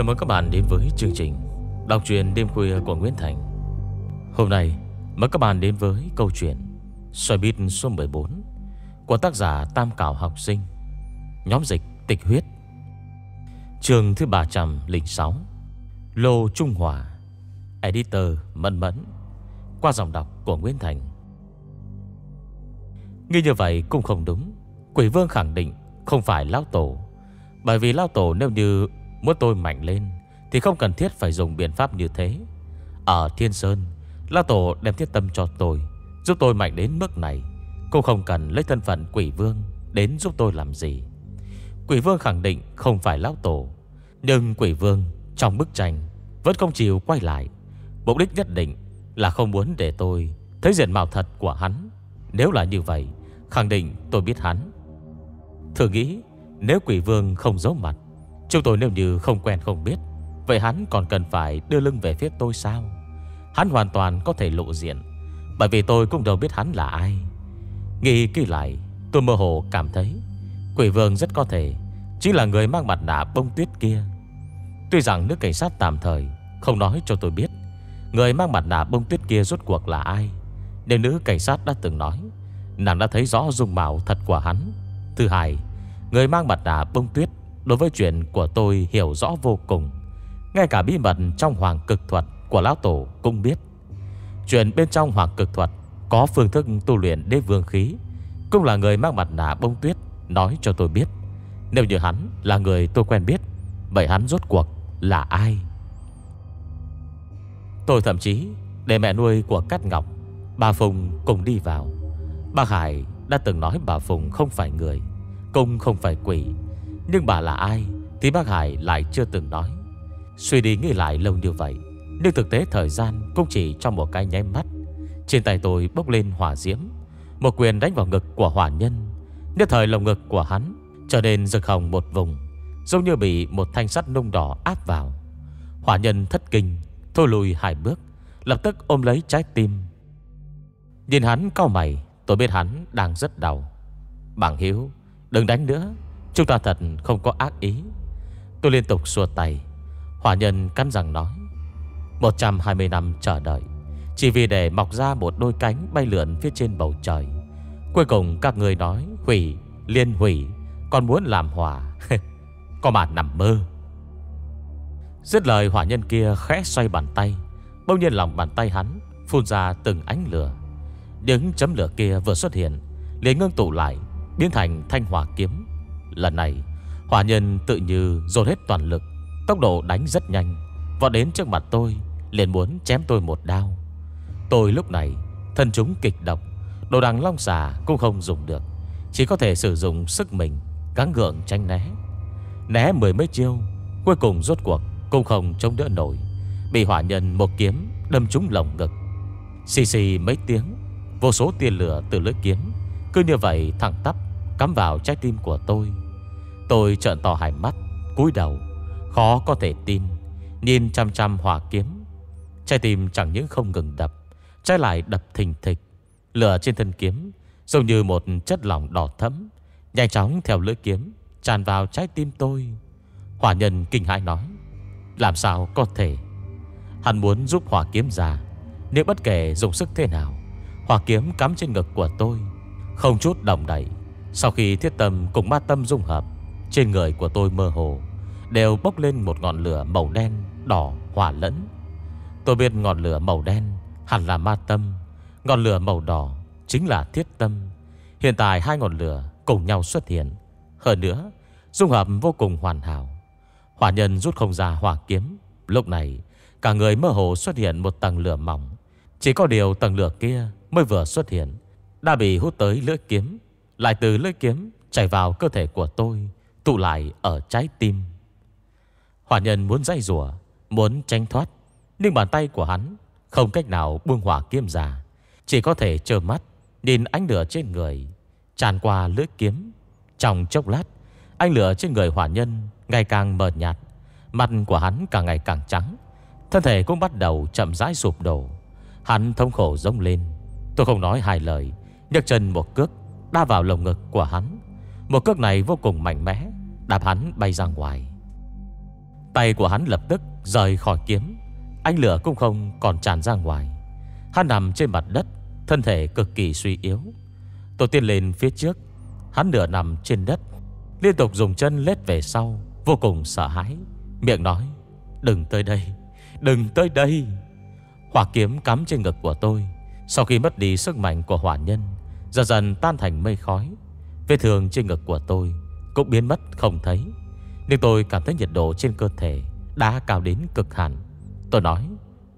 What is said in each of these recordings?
Chào mừng các bạn đến với chương trình Đọc truyện đêm khuya của Nguyễn Thành. Hôm nay mời các bạn đến với câu chuyện Xoài Bít số 14 của tác giả Tam Cảo Học Sinh, nhóm dịch Tịch Huyết, chương thứ 306. Lô Trung Hỏa, editor Mẫn Mẫn, qua giọng đọc của Nguyễn Thành. Nghĩ như vậy cũng không đúng. Quỷ Vương khẳng định không phải lão tổ, bởi vì lão tổ nếu như muốn tôi mạnh lên thì không cần thiết phải dùng biện pháp như thế. Ở Thiên Sơn, lão tổ đem thiết tâm cho tôi, giúp tôi mạnh đến mức này, cũng không cần lấy thân phận Quỷ Vương đến giúp tôi làm gì. Quỷ Vương khẳng định không phải lão tổ, nhưng Quỷ Vương trong bức tranh vẫn không chịu quay lại. Mục đích nhất định là không muốn để tôi thấy diện mạo thật của hắn. Nếu là như vậy, khẳng định tôi biết hắn. Thử nghĩ, nếu Quỷ Vương không giấu mặt, chúng tôi nếu như không quen không biết, vậy hắn còn cần phải đưa lưng về phía tôi sao? Hắn hoàn toàn có thể lộ diện, bởi vì tôi cũng đâu biết hắn là ai. Nghĩ kỹ lại, tôi mơ hồ cảm thấy Quỷ Vương rất có thể chính là người mang mặt nạ bông tuyết kia. Tuy rằng nữ cảnh sát tạm thời không nói cho tôi biết người mang mặt nạ bông tuyết kia rốt cuộc là ai, nên nữ cảnh sát đã từng nói nàng đã thấy rõ dung mạo thật của hắn. Thứ hai, người mang mặt nạ bông tuyết đối với chuyện của tôi hiểu rõ vô cùng, ngay cả bí mật trong Hoàng Cực Thuật của lão tổ cũng biết. Chuyện bên trong Hoàng Cực Thuật có phương thức tu luyện đế vương khí cũng là người mang mặt nạ bông tuyết nói cho tôi biết. Nếu như hắn là người tôi quen biết, vậy hắn rốt cuộc là ai? Tôi thậm chí để mẹ nuôi của Cát Ngọc, bà Phùng cùng đi vào. Bà Hải đã từng nói bà Phùng không phải người, cũng không phải quỷ, nhưng bà là ai thì bác Hải lại chưa từng nói. Suy đi nghĩ lại lâu như vậy, nhưng thực tế thời gian cũng chỉ trong một cái nháy mắt. Trên tay tôi bốc lên hỏa diễm, một quyền đánh vào ngực của hỏa nhân. Nhất thời lồng ngực của hắn trở nên rực hồng một vùng, giống như bị một thanh sắt nung đỏ áp vào. Hỏa nhân thất kinh, thôi lùi hai bước, lập tức ôm lấy trái tim. Nhìn hắn cau mày, tôi biết hắn đang rất đau. Bảng Hiếu, đừng đánh nữa, chúng ta thật không có ác ý. Tôi liên tục xua tay. Hỏa nhân cắn răng nói, 120 năm chờ đợi, chỉ vì để mọc ra một đôi cánh bay lượn phía trên bầu trời. Cuối cùng các người nói hủy liên hủy, còn muốn làm hỏa. Có mà nằm mơ. Dứt lời, hỏa nhân kia khẽ xoay bàn tay, bỗng nhiên lòng bàn tay hắn phun ra từng ánh lửa. Những chấm lửa kia vừa xuất hiện liền ngưng tụ lại, biến thành thanh hỏa kiếm. Lần này, hỏa nhân tự như dồn hết toàn lực, tốc độ đánh rất nhanh, vọt đến trước mặt tôi, liền muốn chém tôi một đao. Tôi lúc này thân chúng kịch độc, đồ đằng long xà cũng không dùng được, chỉ có thể sử dụng sức mình gắng gượng tránh né. Né mười mấy chiêu, cuối cùng rốt cuộc cũng không chống đỡ nổi, bị hỏa nhân một kiếm đâm trúng lồng ngực. Xì xì mấy tiếng, vô số tia lửa từ lưỡi kiếm cứ như vậy thẳng tắp cắm vào trái tim của tôi. Tôi trợn to hai mắt, cúi đầu, khó có thể tin, nhìn chăm chăm hỏa kiếm. Trái tim chẳng những không ngừng đập, trái lại đập thình thịch. Lửa trên thân kiếm giống như một chất lỏng đỏ thẫm, nhanh chóng theo lưỡi kiếm tràn vào trái tim tôi. Hỏa nhân kinh hãi nói, làm sao có thể? Hắn muốn giúp hỏa kiếm ra, nếu bất kể dùng sức thế nào, hỏa kiếm cắm trên ngực của tôi không chút động đậy. Sau khi thiết tâm cùng ma tâm dung hợp, trên người của tôi mơ hồ đều bốc lên một ngọn lửa màu đen đỏ hòa lẫn. Tôi biết ngọn lửa màu đen hẳn là ma tâm, ngọn lửa màu đỏ chính là thiết tâm. Hiện tại hai ngọn lửa cùng nhau xuất hiện, hơn nữa dung hợp vô cùng hoàn hảo. Hỏa nhân rút không ra hỏa kiếm, lúc này cả người mơ hồ xuất hiện một tầng lửa mỏng. Chỉ có điều tầng lửa kia mới vừa xuất hiện đã bị hút tới lưỡi kiếm, lại từ lưỡi kiếm chảy vào cơ thể của tôi, tụ lại ở trái tim. Hỏa nhân muốn giãy giụa, muốn tránh thoát, nhưng bàn tay của hắn không cách nào buông hỏa kiếm ra, chỉ có thể trơ mắt nhìn ánh lửa trên người tràn qua lưỡi kiếm. Trong chốc lát, ánh lửa trên người hỏa nhân ngày càng mờ nhạt, mặt của hắn càng ngày càng trắng, thân thể cũng bắt đầu chậm rãi sụp đổ. Hắn thống khổ rống lên. Tôi không nói hai lời, nhấc chân một cước đá vào lồng ngực của hắn. Một cước này vô cùng mạnh mẽ, đạp hắn bay ra ngoài. Tay của hắn lập tức rời khỏi kiếm, ánh lửa cũng không còn tràn ra ngoài. Hắn nằm trên mặt đất, thân thể cực kỳ suy yếu. Tôi tiến lên phía trước, hắn nửa nằm trên đất, liên tục dùng chân lết về sau, vô cùng sợ hãi, miệng nói: "Đừng tới đây, đừng tới đây." Hỏa kiếm cắm trên ngực của tôi, sau khi mất đi sức mạnh của hỏa nhân, dần dần tan thành mây khói. Vết thương trên ngực của tôi cũng biến mất không thấy, nhưng tôi cảm thấy nhiệt độ trên cơ thể đã cao đến cực hạn. Tôi nói: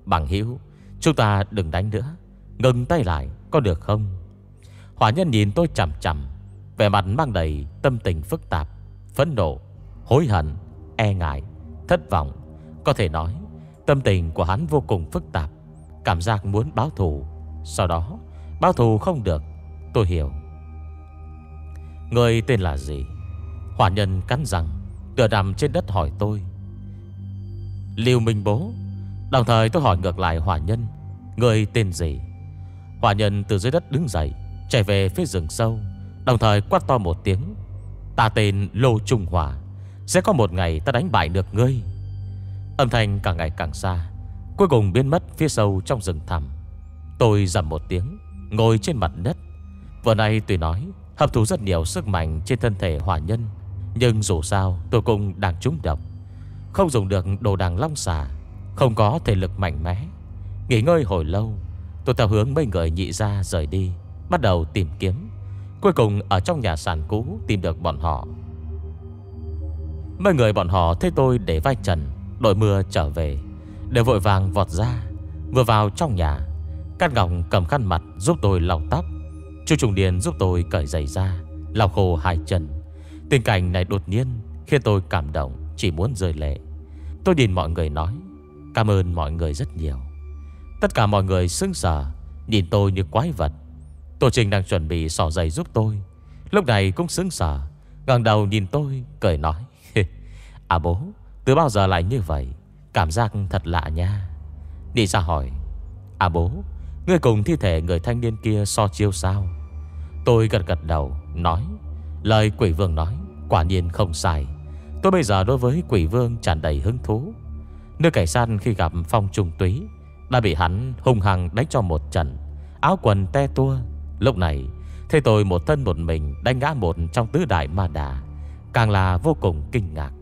"Bằng hữu, chúng ta đừng đánh nữa, ngừng tay lại có được không?" Hỏa nhân nhìn tôi chằm chằm, vẻ mặt mang đầy tâm tình phức tạp, phẫn nộ, hối hận, e ngại, thất vọng. Có thể nói tâm tình của hắn vô cùng phức tạp, cảm giác muốn báo thù, sau đó báo thù không được. Tôi hiểu. "Người tên là gì?" Hỏa nhân cắn răng, tựa nằm trên đất hỏi tôi. "Liêu Minh bố." Đồng thời tôi hỏi ngược lại hỏa nhân: "Người tên gì?" Hỏa nhân từ dưới đất đứng dậy, chạy về phía rừng sâu, đồng thời quát to một tiếng: "Ta tên Lô Trung Hỏa, sẽ có một ngày ta đánh bại được ngươi." Âm thanh càng ngày càng xa, cuối cùng biến mất phía sâu trong rừng thẳm. Tôi rầm một tiếng, ngồi trên mặt đất. Vừa nay tôi nói hấp thụ rất nhiều sức mạnh trên thân thể hỏa nhân, nhưng dù sao tôi cũng đang trúng độc, không dùng được đồ đằng long xà, không có thể lực mạnh mẽ. Nghỉ ngơi hồi lâu, tôi theo hướng mấy người nhị ra rời đi, bắt đầu tìm kiếm. Cuối cùng ở trong nhà sàn cũ tìm được bọn họ. Mấy người bọn họ thấy tôi để vai trần, đội mưa trở về, đều vội vàng vọt ra. Vừa vào trong nhà, Cát Ngọc cầm khăn mặt giúp tôi lau tóc, Chu Trùng Điền giúp tôi cởi giày ra, lau khô hai chân. Tình cảnh này đột nhiên khiến tôi cảm động, chỉ muốn rơi lệ. Tôi nhìn mọi người nói: "Cảm ơn mọi người rất nhiều." Tất cả mọi người sững sờ, nhìn tôi như quái vật. Tô Trinh đang chuẩn bị xỏ giày giúp tôi, lúc này cũng sững sờ, ngẩng đầu nhìn tôi, cười nói: "À bố, từ bao giờ lại như vậy? Cảm giác thật lạ nha." Đi ra hỏi: "À bố, ngươi cùng thi thể người thanh niên kia so chiêu sao?" Tôi gật gật đầu, nói: "Lời quỷ vương nói quả nhiên không sai." Tôi bây giờ đối với quỷ vương tràn đầy hứng thú. Nơi cảnh sát khi gặp Phong Trung Túy, đã bị hắn hung hăng đánh cho một trận, áo quần te tua. Lúc này thấy tôi một thân một mình đánh ngã một trong tứ đại ma đà, càng là vô cùng kinh ngạc.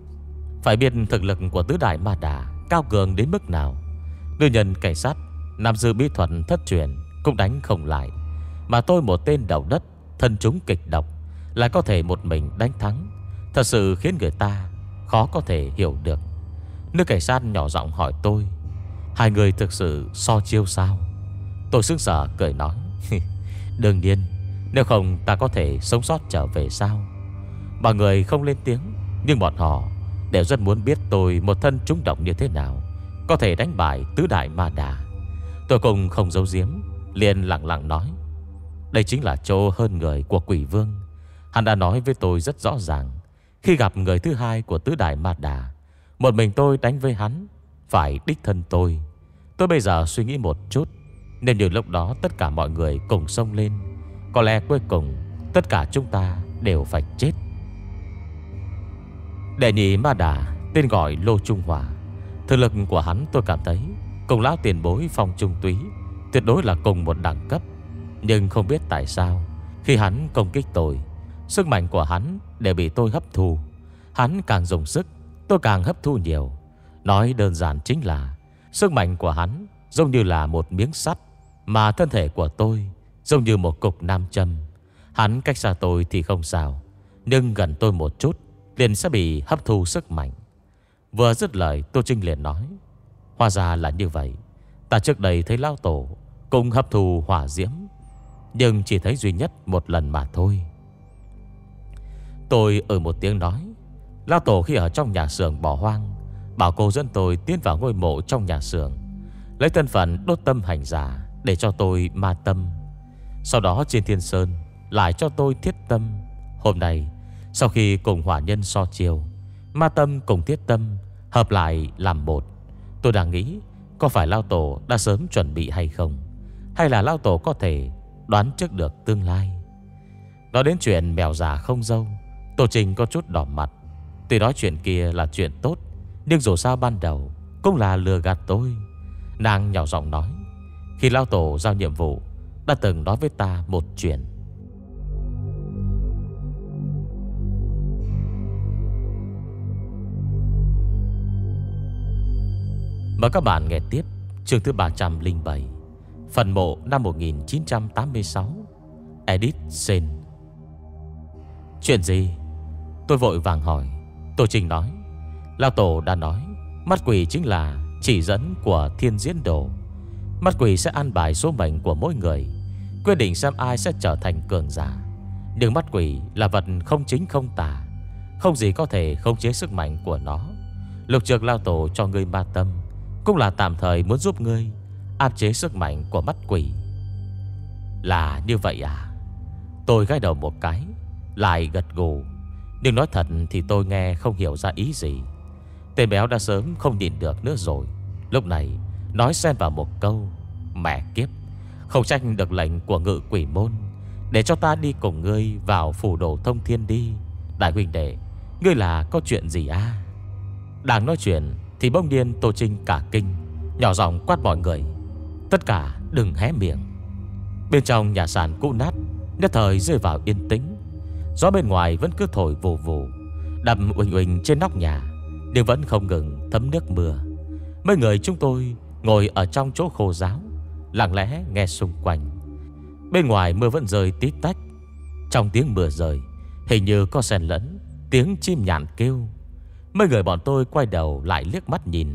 Phải biết thực lực của tứ đại ma đà cao cường đến mức nào. Nữ nhân cảnh sát nằm dư bí thuật thất truyền cũng đánh không lại, mà tôi một tên đầu đất thân chúng kịch độc lại có thể một mình đánh thắng, thật sự khiến người ta khó có thể hiểu được. Nữ cảnh sát nhỏ giọng hỏi tôi: "Hai người thực sự so chiêu sao?" Tôi sững sờ cười nói: "Đương nhiên, nếu không ta có thể sống sót trở về sao?" Mọi người không lên tiếng, nhưng bọn họ đều rất muốn biết tôi một thân trúng độc như thế nào có thể đánh bại tứ đại ma đà. Tôi cũng không giấu giếm, liền lặng lặng nói: "Đây chính là chỗ hơn người của quỷ vương. Hắn đã nói với tôi rất rõ ràng, khi gặp người thứ hai của tứ đại ma đà, một mình tôi đánh với hắn, phải đích thân tôi." Tôi bây giờ suy nghĩ một chút, nên như lúc đó tất cả mọi người cùng xông lên, có lẽ cuối cùng tất cả chúng ta đều phải chết. Đệ nhị ma đà tên gọi Lô Trung Hỏa, thực lực của hắn tôi cảm thấy cùng lão tiền bối Phong Trung Túy tuyệt đối là cùng một đẳng cấp. Nhưng không biết tại sao, khi hắn công kích tôi, sức mạnh của hắn đều bị tôi hấp thu. Hắn càng dùng sức, tôi càng hấp thu nhiều. Nói đơn giản chính là sức mạnh của hắn giống như là một miếng sắt, mà thân thể của tôi giống như một cục nam châm. Hắn cách xa tôi thì không sao, nhưng gần tôi một chút liền sẽ bị hấp thu sức mạnh. Vừa dứt lời, Tô Trinh liền nói: "Hóa ra là như vậy. Ta trước đây thấy lão tổ cũng hấp thu hỏa diễm, nhưng chỉ thấy duy nhất một lần mà thôi." Tôi ở một tiếng nói: "Lão tổ khi ở trong nhà xưởng bỏ hoang, bảo cô dẫn tôi tiến vào ngôi mộ trong nhà xưởng, lấy thân phận đốt tâm hành giả để cho tôi ma tâm. Sau đó trên thiên sơn lại cho tôi thiết tâm. Hôm nay sau khi cùng hỏa nhân so chiều, ma tâm cùng thiết tâm hợp lại làm một. Tôi đang nghĩ có phải lão tổ đã sớm chuẩn bị hay không, hay là lão tổ có thể đoán trước được tương lai." Nói đến chuyện mèo già không dâu, Tô Trinh có chút đỏ mặt. Tuy nói chuyện kia là chuyện tốt, Nhưng dù sao ban đầu cũng là lừa gạt tôi. Nàng nhỏ giọng nói, khi lão tổ giao nhiệm vụ đã từng nói với ta một chuyện. Mời các bạn nghe tiếp chương thứ 307, phần mộ năm 1986. Edit Sen. Chuyện gì? Tôi vội vàng hỏi. Tô Trinh nói, lão tổ đã nói, mắt quỷ chính là chỉ dẫn của thiên diễn đồ. Mắt quỷ sẽ an bài số mệnh của mỗi người, quyết định xem ai sẽ trở thành cường giả. Nhưng mắt quỷ là vật không chính không tà, không gì có thể khống chế sức mạnh của nó. Lục Trược lão tổ cho ngươi ma tâm cũng là tạm thời muốn giúp ngươi áp chế sức mạnh của mắt quỷ. Là như vậy à? Tôi gãi đầu một cái, lại gật gù. Nhưng nói thật thì tôi nghe không hiểu ra ý gì. Tên béo đã sớm không nhìn được nữa rồi, lúc này nói xen vào một câu, mẹ kiếp, không trách được lệnh của ngự quỷ môn để cho ta đi cùng ngươi vào phủ đồ thông thiên đi. Đại huynh đệ, ngươi là có chuyện gì à? Đang nói chuyện thì bỗng điên Tô Trinh cả kinh, nhỏ giọng quát mọi người, tất cả đừng hé miệng. Bên trong nhà sàn cũ nát nhất thời rơi vào yên tĩnh. Gió bên ngoài vẫn cứ thổi vù vù, đập uỳnh uỳnh trên nóc nhà, nhưng vẫn không ngừng thấm nước mưa. Mấy người chúng tôi ngồi ở trong chỗ khô ráo, lặng lẽ nghe xung quanh. Bên ngoài mưa vẫn rơi tít tách. Trong tiếng mưa rơi hình như có xen lẫn tiếng chim nhạn kêu. Mấy người bọn tôi quay đầu lại liếc mắt nhìn,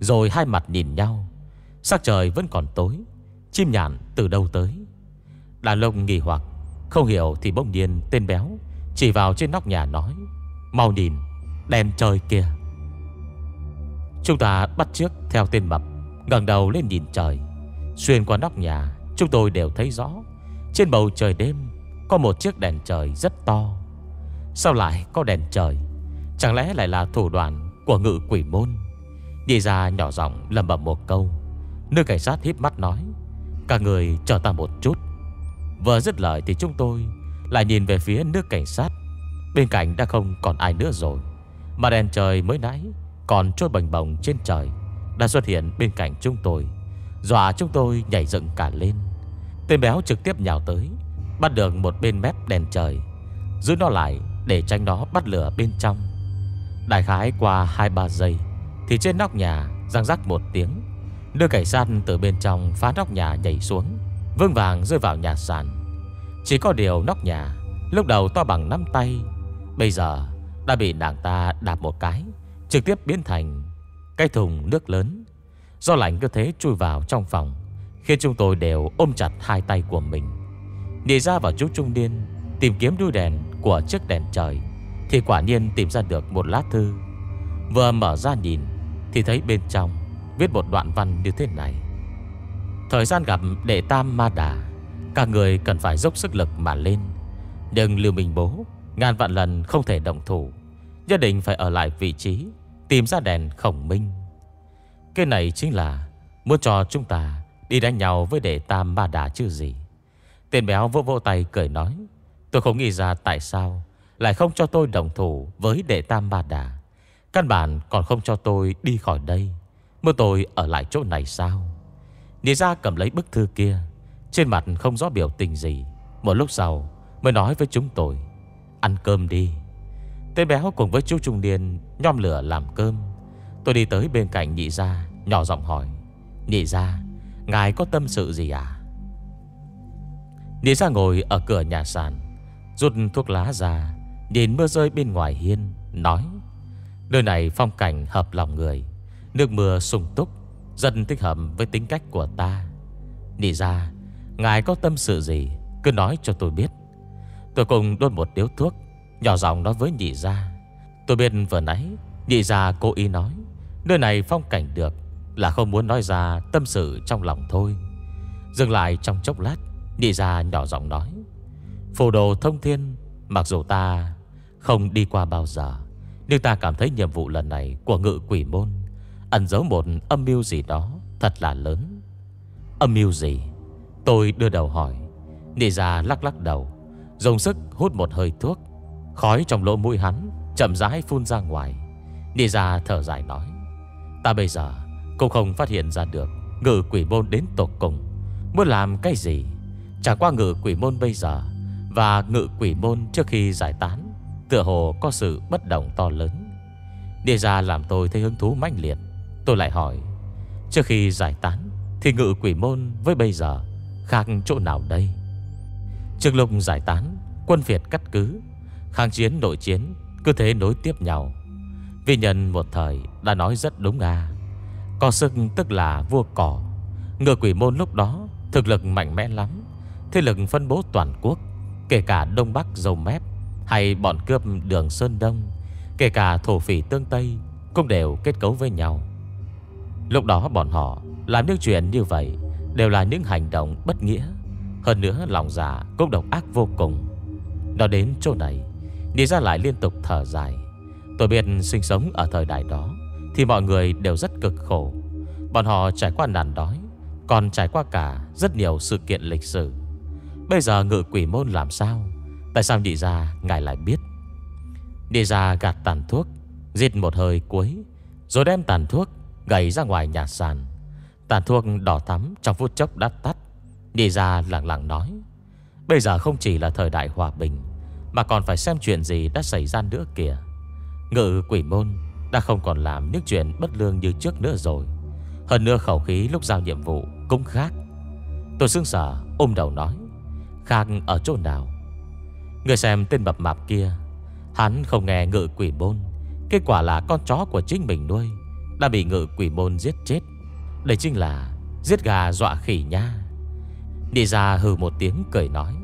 rồi hai mặt nhìn nhau. Sắc trời vẫn còn tối, chim nhạn từ đâu tới? Đàn lông nghỉ hoặc không hiểu thì bỗng nhiên tên béo chỉ vào trên nóc nhà nói, mau nhìn, đèn trời kìa. Chúng ta bắt chước theo tên mập, ngẩng đầu lên nhìn trời. Xuyên qua nóc nhà, chúng tôi đều thấy rõ, trên bầu trời đêm có một chiếc đèn trời rất to. Sao lại có đèn trời? Chẳng lẽ lại là thủ đoạn của ngự quỷ môn? Đi ra nhỏ giọng lầm bầm một câu, nữ cảnh sát híp mắt nói, các người chờ ta một chút. Vừa dứt lời thì chúng tôi lại nhìn về phía nữ cảnh sát. Bên cạnh đã không còn ai nữa rồi, mà đèn trời mới nãy còn trôi bồng bồng trên trời đã xuất hiện bên cạnh chúng tôi, dọa chúng tôi nhảy dựng cả lên. Tên béo trực tiếp nhào tới, bắt được một bên mép đèn trời, giữ nó lại để tránh nó bắt lửa bên trong. Đại khái qua 2-3 giây thì trên nóc nhà răng rắc một tiếng, đưa cảnh sát từ bên trong phá nóc nhà nhảy xuống, vương vàng rơi vào nhà sàn. Chỉ có điều nóc nhà lúc đầu to bằng nắm tay, bây giờ đã bị nàng ta đạp một cái, trực tiếp biến thành cái thùng nước lớn. Do lạnh cứ thế chui vào trong phòng, khiến chúng tôi đều ôm chặt hai tay của mình. Đi ra vào chú Trung Điên tìm kiếm đuôi đèn của chiếc đèn trời, thì quả nhiên tìm ra được một lá thư. Vừa mở ra nhìn thì thấy bên trong viết một đoạn văn như thế này: thời gian gặp đệ tam ma đà, các người cần phải dốc sức lực mà lên. Nhưng Lưu Minh bố ngàn vạn lần không thể động thủ, nhất định phải ở lại vị trí tìm ra đèn khổng minh. Cái này chính là muốn cho chúng ta đi đánh nhau với đệ tam ma đà chứ gì. Tên béo vỗ vỗ tay cười nói, tôi không nghĩ ra tại sao lại không cho tôi đồng thủ với đệ tam ma đà. Căn bản còn không cho tôi đi khỏi đây, muốn tôi ở lại chỗ này sao? Đi ra cầm lấy bức thư kia, trên mặt không rõ biểu tình gì. Một lúc sau mới nói với chúng tôi, ăn cơm đi. Tên béo cùng với chú Trung Điền nhom lửa làm cơm. Tôi đi tới bên cạnh nhị gia, nhỏ giọng hỏi, nhị gia, ngài có tâm sự gì à? Nhị gia ngồi ở cửa nhà sàn, rút thuốc lá ra, nhìn mưa rơi bên ngoài hiên, nói, nơi này phong cảnh hợp lòng người, nước mưa sung túc, dần thích hợp với tính cách của ta. Nhị gia, ngài có tâm sự gì cứ nói cho tôi biết. Tôi cùng đốt một điếu thuốc, nhỏ giọng nói với nhị gia, tôi biết vừa nãy nhị gia cố ý nói nơi này phong cảnh được, là không muốn nói ra tâm sự trong lòng thôi. Dừng lại trong chốc lát, nhị gia nhỏ giọng nói, phù đồ thông thiên mặc dù ta không đi qua bao giờ, nhưng ta cảm thấy nhiệm vụ lần này của ngự quỷ môn ẩn giấu một âm mưu gì đó thật là lớn. Âm mưu gì? Tôi đưa đầu hỏi. Nhị gia lắc đầu, dùng sức hút một hơi thuốc, khói trong lỗ mũi hắn chậm rãi phun ra ngoài. Nhị gia thở dài nói, Ta bây giờ cũng không phát hiện ra được Ngự Quỷ Môn đến tột cùng muốn làm cái gì. Chẳng qua Ngự Quỷ Môn bây giờ và Ngự Quỷ Môn trước khi giải tán tựa hồ có sự bất đồng to lớn. Đi ra làm tôi thấy hứng thú mãnh liệt. Tôi lại hỏi, trước khi giải tán thì Ngự Quỷ Môn với bây giờ khác chỗ nào đây? Trước lúc giải tán, quân Việt cắt cứ, kháng chiến nội chiến cứ thế nối tiếp nhau. Vì nhân một thời đã nói rất đúng à, có sức tức là vua cỏ. Ngự Quỷ Môn lúc đó thực lực mạnh mẽ lắm, thế lực phân bố toàn quốc, kể cả Đông Bắc dầu mép hay bọn cướp đường Sơn Đông, kể cả thổ phỉ tương Tây cũng đều kết cấu với nhau. Lúc đó bọn họ làm những chuyện như vậy đều là những hành động bất nghĩa, hơn nữa lòng dạ cũng độc ác vô cùng. Nó đến chỗ này, đi ra lại liên tục thở dài. Tôi biết sinh sống ở thời đại đó thì mọi người đều rất cực khổ. Bọn họ trải qua nạn đói, còn trải qua cả rất nhiều sự kiện lịch sử. Bây giờ Ngự Quỷ Môn làm sao? Tại sao nhị gia ngài lại biết? Nhị gia gạt tàn thuốc, rít một hơi cuối, rồi đem tàn thuốc gầy ra ngoài nhà sàn. Tàn thuốc đỏ thắm trong phút chốc đã tắt. Nhị gia lặng lặng nói, bây giờ không chỉ là thời đại hòa bình, mà còn phải xem chuyện gì đã xảy ra nữa kìa. Ngự Quỷ Môn đã không còn làm những chuyện bất lương như trước nữa rồi. Hơn nữa khẩu khí lúc giao nhiệm vụ cũng khác. Tôi sững sờ ôm đầu nói, khác ở chỗ nào? Người xem tên mập mạp kia, hắn không nghe Ngự Quỷ Môn, kết quả là con chó của chính mình nuôi đã bị Ngự Quỷ Môn giết chết. Đây chính là giết gà dọa khỉ nha. Đi ra hừ một tiếng cười nói,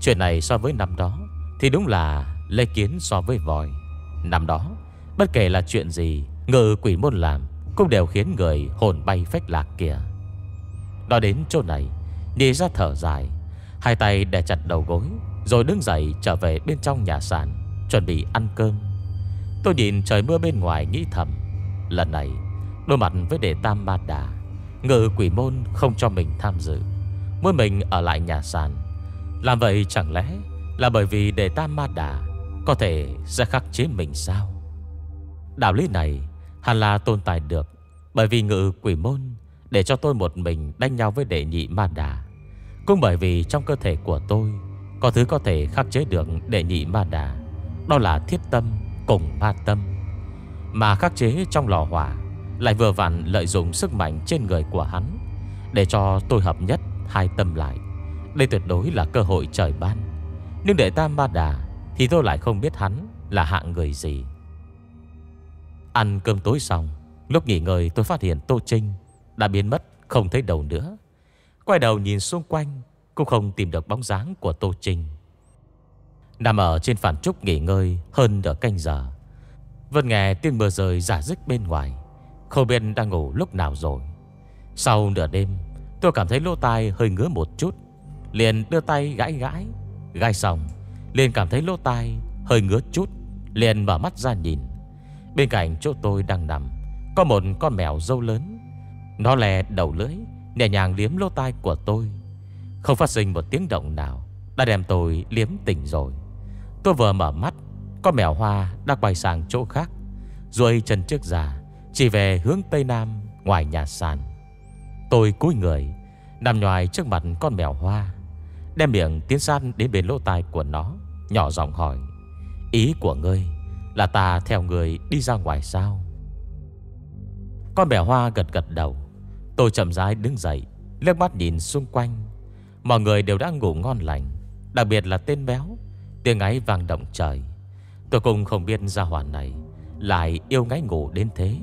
chuyện này so với năm đó thì đúng là lấy kiến so với vòi. Năm đó bất kể là chuyện gì Ngự Quỷ Môn làm cũng đều khiến người hồn bay phách lạc kìa. Đó đến chỗ này, đi ra thở dài, hai tay đè chặt đầu gối, rồi đứng dậy trở về bên trong nhà sàn, chuẩn bị ăn cơm. Tôi nhìn trời mưa bên ngoài nghĩ thầm, lần này đối mặt với Đề Tam Ma Đà, Ngự Quỷ Môn không cho mình tham dự, muốn mình ở lại nhà sàn. Làm vậy chẳng lẽ là bởi vì Đề Tam Ma Đà có thể sẽ khắc chế mình sao? Đạo lý này hẳn là tồn tại được, bởi vì Ngự Quỷ Môn để cho tôi một mình đánh nhau với Đệ Nhị Ma Đà, cũng bởi vì trong cơ thể của tôi có thứ có thể khắc chế được Đệ Nhị Ma Đà, đó là thiết tâm cùng ma tâm. Mà khắc chế trong lò hỏa lại vừa vặn lợi dụng sức mạnh trên người của hắn để cho tôi hợp nhất hai tâm lại. Đây tuyệt đối là cơ hội trời ban. Nhưng Đệ Tam Ma Đà thì tôi lại không biết hắn là hạng người gì. Ăn cơm tối xong, lúc nghỉ ngơi tôi phát hiện Tô Trinh đã biến mất không thấy đầu nữa. Quay đầu nhìn xung quanh cũng không tìm được bóng dáng của Tô Trinh. Nằm ở trên phản trúc nghỉ ngơi hơn nửa canh giờ, vẫn nghe tiếng mưa rơi rả rích bên ngoài, không biết đang ngủ lúc nào rồi. Sau nửa đêm tôi cảm thấy lỗ tai hơi ngứa một chút, liền đưa tay gãi gãi. Gãi xong liền cảm thấy lỗ tai hơi ngứa chút, liền mở mắt ra nhìn. Bên cạnh chỗ tôi đang nằm có một con mèo râu lớn. Nó lè đầu lưỡi nhẹ nhàng liếm lỗ tai của tôi, không phát sinh một tiếng động nào, đã đem tôi liếm tỉnh rồi. Tôi vừa mở mắt, con mèo hoa đã quay sang chỗ khác, duỗi chân trước ra chỉ về hướng tây nam ngoài nhà sàn. Tôi cúi người nằm nhoài trước mặt con mèo hoa, đem miệng tiến sát đến bên lỗ tai của nó, nhỏ giọng hỏi, ý của ngươi là ta theo người đi ra ngoài sao? Con mèo hoa gật gật đầu. Tôi chậm rãi đứng dậy, liếc mắt nhìn xung quanh. Mọi người đều đang ngủ ngon lành, đặc biệt là tên béo, tiếng ngáy vang động trời. Tôi cũng không biết gia hỏa này lại yêu ngáy ngủ đến thế.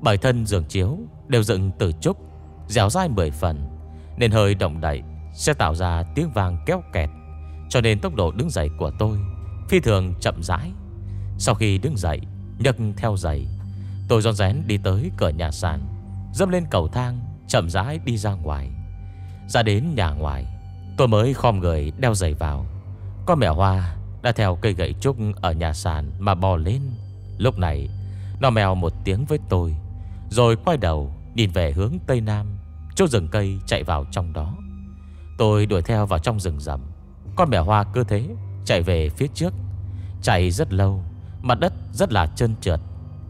Bởi thân giường chiếu đều dựng từ trúc, dẻo dai 10 phần, nên hơi động đậy sẽ tạo ra tiếng vang kéo kẹt, cho nên tốc độ đứng dậy của tôi phi thường chậm rãi. Sau khi đứng dậy, nhấc theo giày, tôi rón rén đi tới cửa nhà sàn, dẫm lên cầu thang, chậm rãi đi ra ngoài. Ra đến nhà ngoài, tôi mới khom người đeo giày vào. Con mèo hoa đã theo cây gậy trúc ở nhà sàn mà bò lên. Lúc này nó mèo một tiếng với tôi, rồi quay đầu nhìn về hướng tây nam, chỗ rừng cây chạy vào trong đó. Tôi đuổi theo vào trong rừng rậm. Con mèo hoa cứ thế chạy về phía trước, chạy rất lâu, mặt đất rất là trơn trượt.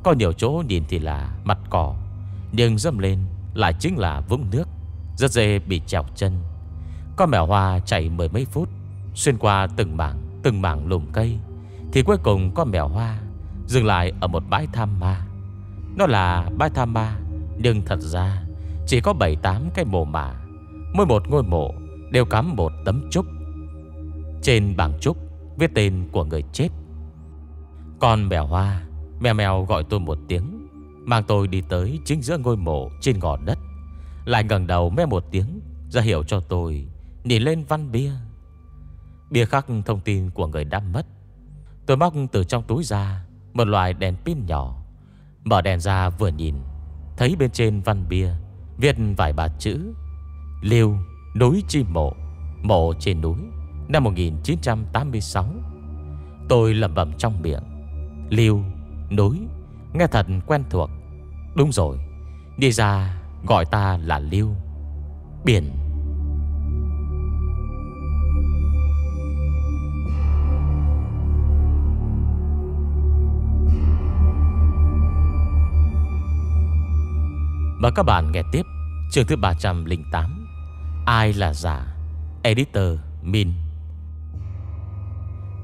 Có nhiều chỗ nhìn thì là mặt cỏ, nhưng dâm lên lại chính là vũng nước, rất dễ bị trẹo chân. Con mèo hoa chạy mười mấy phút, xuyên qua từng mảng lùm cây, thì cuối cùng con mèo hoa dừng lại ở một bãi tham ma. Nó là bãi tham ma, nhưng thật ra chỉ có 7-8 cái mồ mả. Mỗi một ngôi mộ đều cắm một tấm trúc, trên bảng trúc viết tên của người chết. Con mèo hoa mèo mèo gọi tôi một tiếng, mang tôi đi tới chính giữa ngôi mộ trên gò đất, lại ngẩng đầu meo một tiếng ra hiệu cho tôi nhìn lên văn bia. Bia khắc thông tin của người đã mất. Tôi móc từ trong túi ra một loại đèn pin nhỏ, mở đèn ra vừa nhìn, thấy bên trên văn bia viết vài ba chữ: Liêu Núi chi mộ, mộ trên núi, năm 1986. Tôi lẩm bẩm trong miệng: Liêu Núi, nghe thật quen thuộc. Đúng rồi, đi ra gọi ta là Lưu Biển. Mời các bạn nghe tiếp chương thứ 308. Ai là giả? Editor Min.